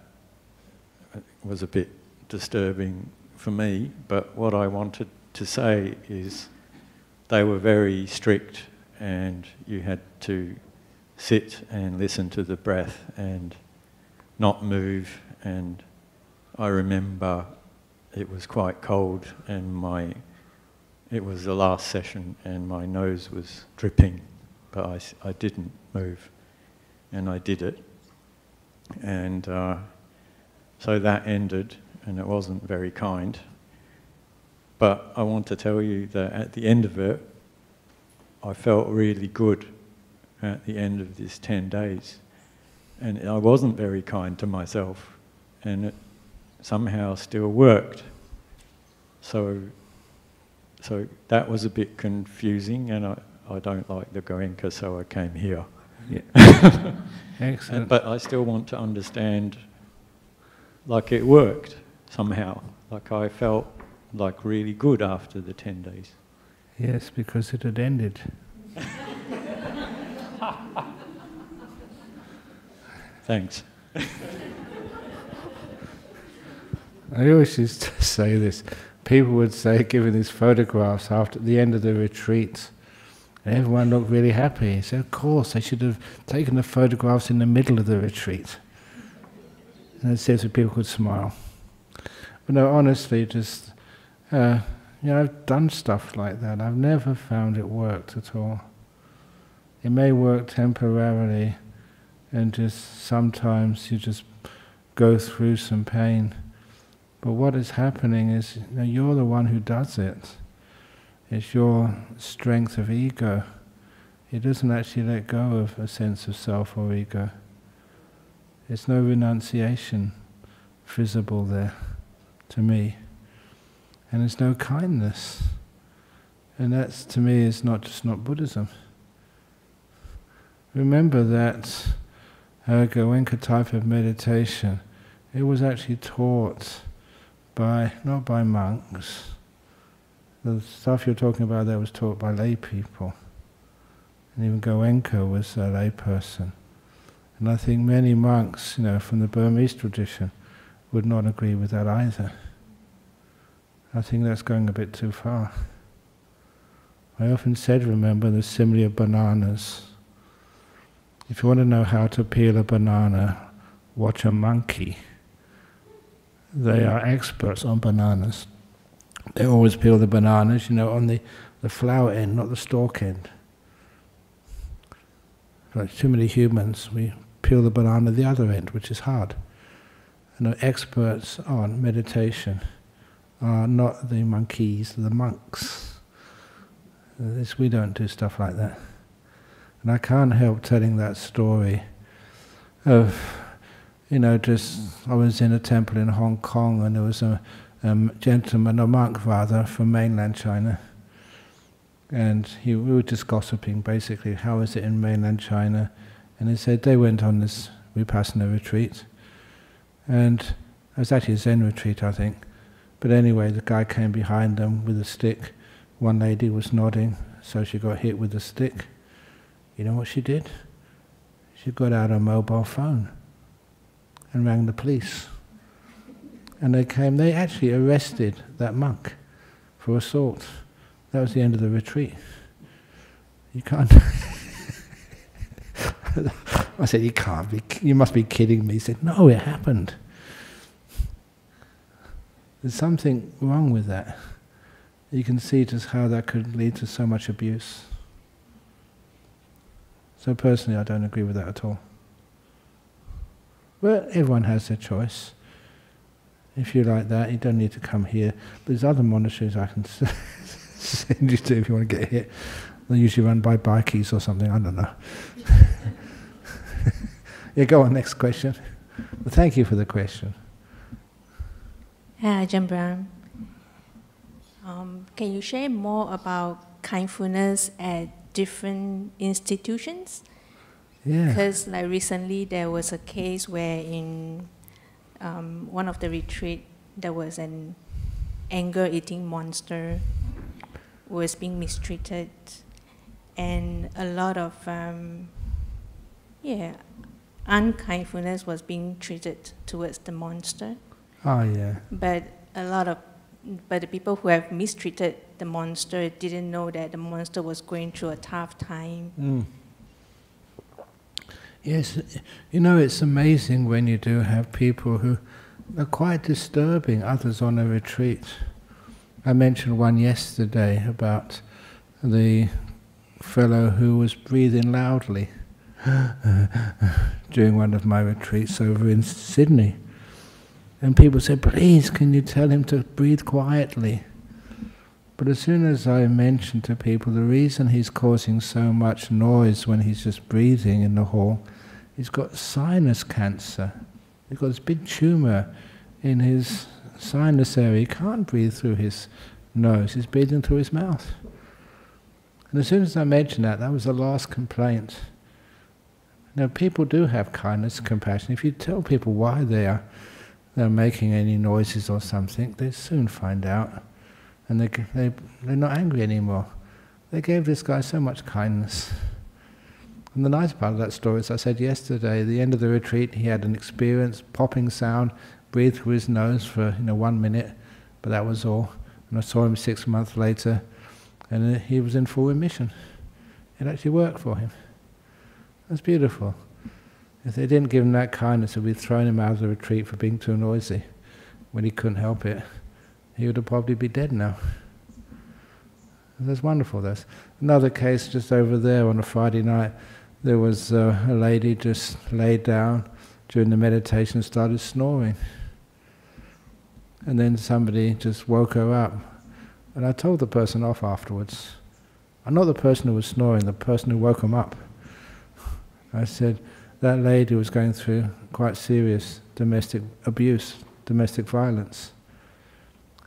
was a bit disturbing for me. But what I wanted to say is they were very strict, and you had to sit and listen to the breath and not move. And I remember it was quite cold, and it was the last session, and my nose was dripping, but I didn't move, and I did it. And so that ended, and it wasn't very kind. But I want to tell you that at the end of it, I felt really good at the end of this 10 days. And I wasn't very kind to myself, and it somehow still worked. So that was a bit confusing, and I don't like the Goenka, so I came here. Yeah. Excellent. But I still want to understand, like, it worked somehow. Like, I felt like really good after the 10 days. Yes, because it had ended. Thanks. I always used to say this. People would say, giving these photographs after the end of the retreats, and everyone looked really happy. So of course, I should have taken the photographs in the middle of the retreat. And it says that people could smile. But no, honestly, just, you know, I've done stuff like that. I've never found it worked at all. It may work temporarily, and just sometimes you just go through some pain. But what is happening is, you know, you're the one who does it. It's your strength of ego. It doesn't actually let go of a sense of self or ego. There's no renunciation visible there, to me. And there's no kindness. And that's, to me, is not just not Buddhism. Remember that Goenka type of meditation, it was actually taught by, not by monks. The stuff you're talking about there was taught by lay people. And even Goenka was a lay person. And I think many monks, you know, from the Burmese tradition would not agree with that either. I think that's going a bit too far. I often said, remember, the simile of bananas. If you want to know how to peel a banana, watch a monkey. They are experts on bananas. They always peel the bananas, you know, on the flower end, not the stalk end. Like too many humans, we peel the banana the other end, which is hard. You know, experts on meditation are not the monkeys, the monks. We don't do stuff like that. And I can't help telling that story of, you know, just, I was in a temple in Hong Kong, and there was a gentleman, a monk rather, from mainland China. And we were just gossiping, basically, how is it in mainland China? And he said they went on this Vipassana retreat. And it was actually a Zen retreat, I think. But anyway, the guy came behind them with a stick. One lady was nodding, so she got hit with a stick. You know what she did? She got out her mobile phone and rang the police. And they came, they actually arrested that monk for assault. That was the end of the retreat. You can't. I said, you can't be, you must be kidding me. He said, no, it happened. There's something wrong with that. You can see just how that could lead to so much abuse. So personally, I don't agree with that at all. But everyone has their choice. If you like that, you don't need to come here. There's other monasteries I can send you to if you want to get hit. They're usually run by bikies or something, I don't know. Yeah, go on, next question. Well, thank you for the question. Hi, Ajahn Brahm. Can you share more about mindfulness at different institutions? Yeah. Because like recently there was a case where in one of the retreat there was an anger-eating monster was being mistreated, and a lot of unkindfulness was being treated towards the monster. Oh, yeah. But the people who have mistreated the monster didn't know that the monster was going through a tough time. Mm. Yes, you know, it's amazing when you do have people who are quite disturbing others on a retreat. I mentioned one yesterday about the fellow who was breathing loudly during one of my retreats over in Sydney. And people said, please, can you tell him to breathe quietly? But as soon as I mentioned to people the reason he's causing so much noise when he's just breathing in the hall, he's got sinus cancer. He's got this big tumour in his sinus area. He can't breathe through his nose, he's breathing through his mouth. And as soon as I mentioned that, that was the last complaint. Now, people do have kindness and compassion. If you tell people why they're making any noises or something, they soon find out. And they're not angry anymore. They gave this guy so much kindness. And the nice part of that story is, I said yesterday, at the end of the retreat, he had an experience, popping sound, breathed through his nose for 1 minute, but that was all. And I saw him 6 months later, and he was in full remission. It actually worked for him. That's beautiful. If they didn't give him that kindness, it would be thrown him out of the retreat for being too noisy when he couldn't help it. He would probably be dead now. That's wonderful. That's another case just over there on a Friday night. There was a lady just laid down during the meditation and started snoring. And then somebody just woke her up. And I told the person off afterwards. I'm not the person who was snoring, the person who woke him up. I said, that lady was going through quite serious domestic abuse, domestic violence.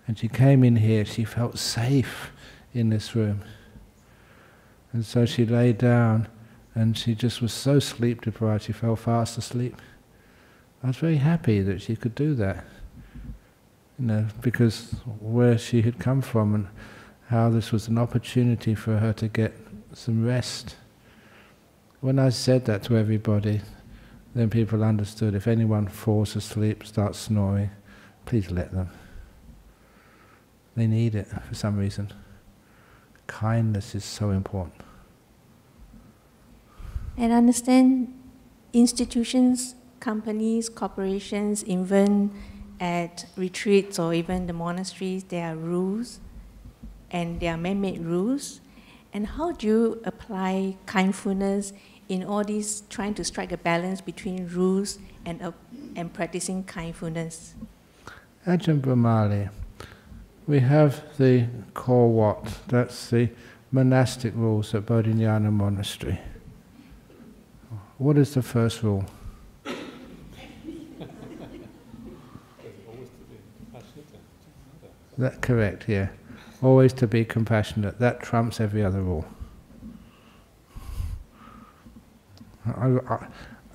And she came in here, she felt safe in this room. And so she lay down and she just was so sleep deprived, she fell fast asleep. I was very happy that she could do that, because where she had come from and how this was an opportunity for her to get some rest. When I said that to everybody, then people understood, if anyone falls asleep, starts snoring, please let them. They need it for some reason. Kindness is so important. And understand institutions, companies, corporations, even at retreats or even the monasteries, there are rules, and there are man-made rules. And how do you apply kindfulness in all these, trying to strike a balance between rules and practicing kindfulness? Ajahn Brahmali. We have the core wat, that's the monastic rules at Bodhinyana Monastery. What is the first rule? That's correct, yeah. Always to be compassionate. That trumps every other rule.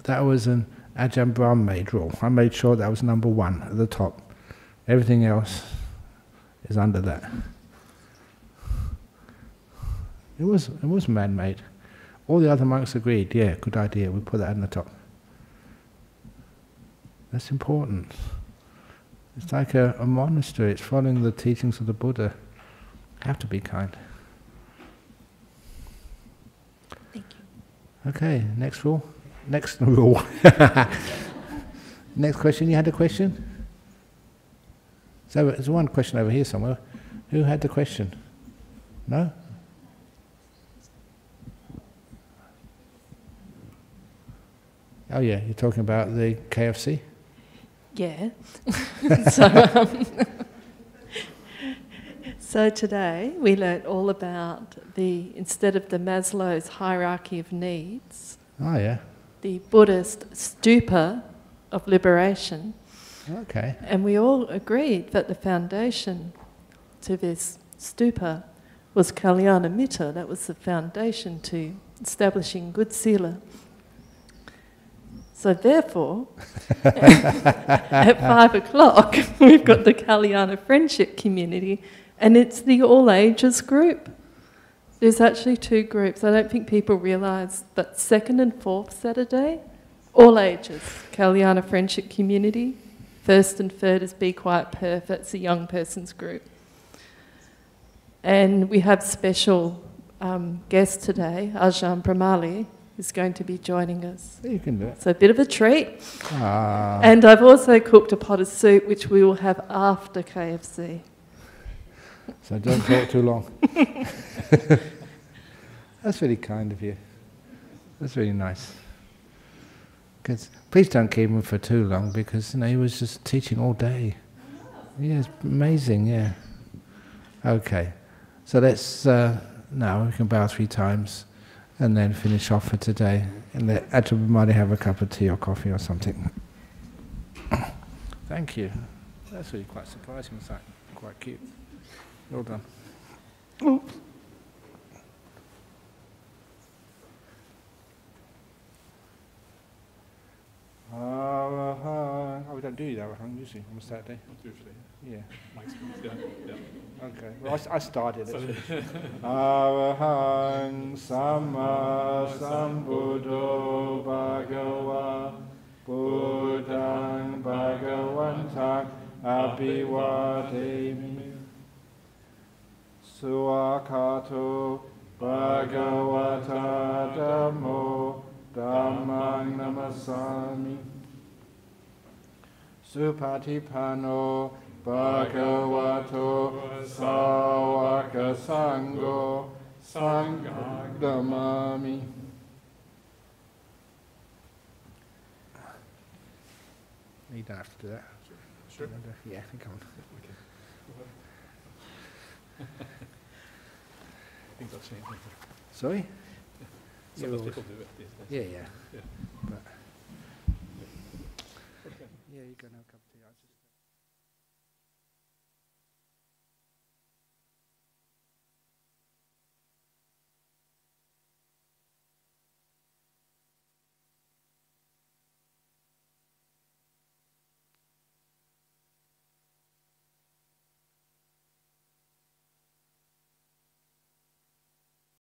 That was an Ajahn Brahm made rule. I made sure that was number one at the top. Everything else is under that. It was man-made. All the other monks agreed, yeah, good idea, we put that on the top. That's important. It's like a monastery, it's following the teachings of the Buddha. Have to be kind. Thank you. Okay, next rule. Next rule. Next question, you had a question? So there's one question over here somewhere. Who had the question? No? Oh yeah, you're talking about the KFC? Yeah. So today we learnt all about instead of the Maslow's hierarchy of needs, oh yeah, the Buddhist stupa of liberation. Okay. And we all agreed that the foundation to this stupa was Kalyana Mitta. That was the foundation to establishing good sila. So therefore, at 5 o'clock, we've got the Kalyana Friendship Community, and it's the all-ages group. There's actually two groups. I don't think people realise, but second and fourth Saturday All ages, Kalyana Friendship Community. First and third is Be Quiet Perth, that's a young person's group. And we have special guest today, Ajahn Brahmali, is going to be joining us. You can do it. So a bit of a treat. Ah. And I've also cooked a pot of soup, which we will have after KFC. So don't talk too long. That's really kind of you. That's really nice. Please don't keep him for too long, because you know, he was just teaching all day. Yeah, it's amazing, yeah. Okay, so let's, now we can bow three times and then finish off for today and let Ajahn Brahmali have a cup of tea or coffee or something. Thank you. That's really quite surprising, it's like quite cute. Well done. Oops. Oh, we don't do that usually on a Saturday. Usually, yeah. Yeah. Yeah. Okay. Well, I started it. Arahang Sama Sambuddho Bhagawa Buddhang Bhagawantak Abhiwademi Suakato Bhagawata Dhammo Dhammang Namasami Supatipano Bhagavato Sāvaka Sangho Sanghang Dhammami. You don't have to do that. Sure. Yeah, come on. Okay. I think that's changed. Sorry? Some people do it these days. Yeah, yeah. Yeah, but yeah, you're going to have a cup of tea.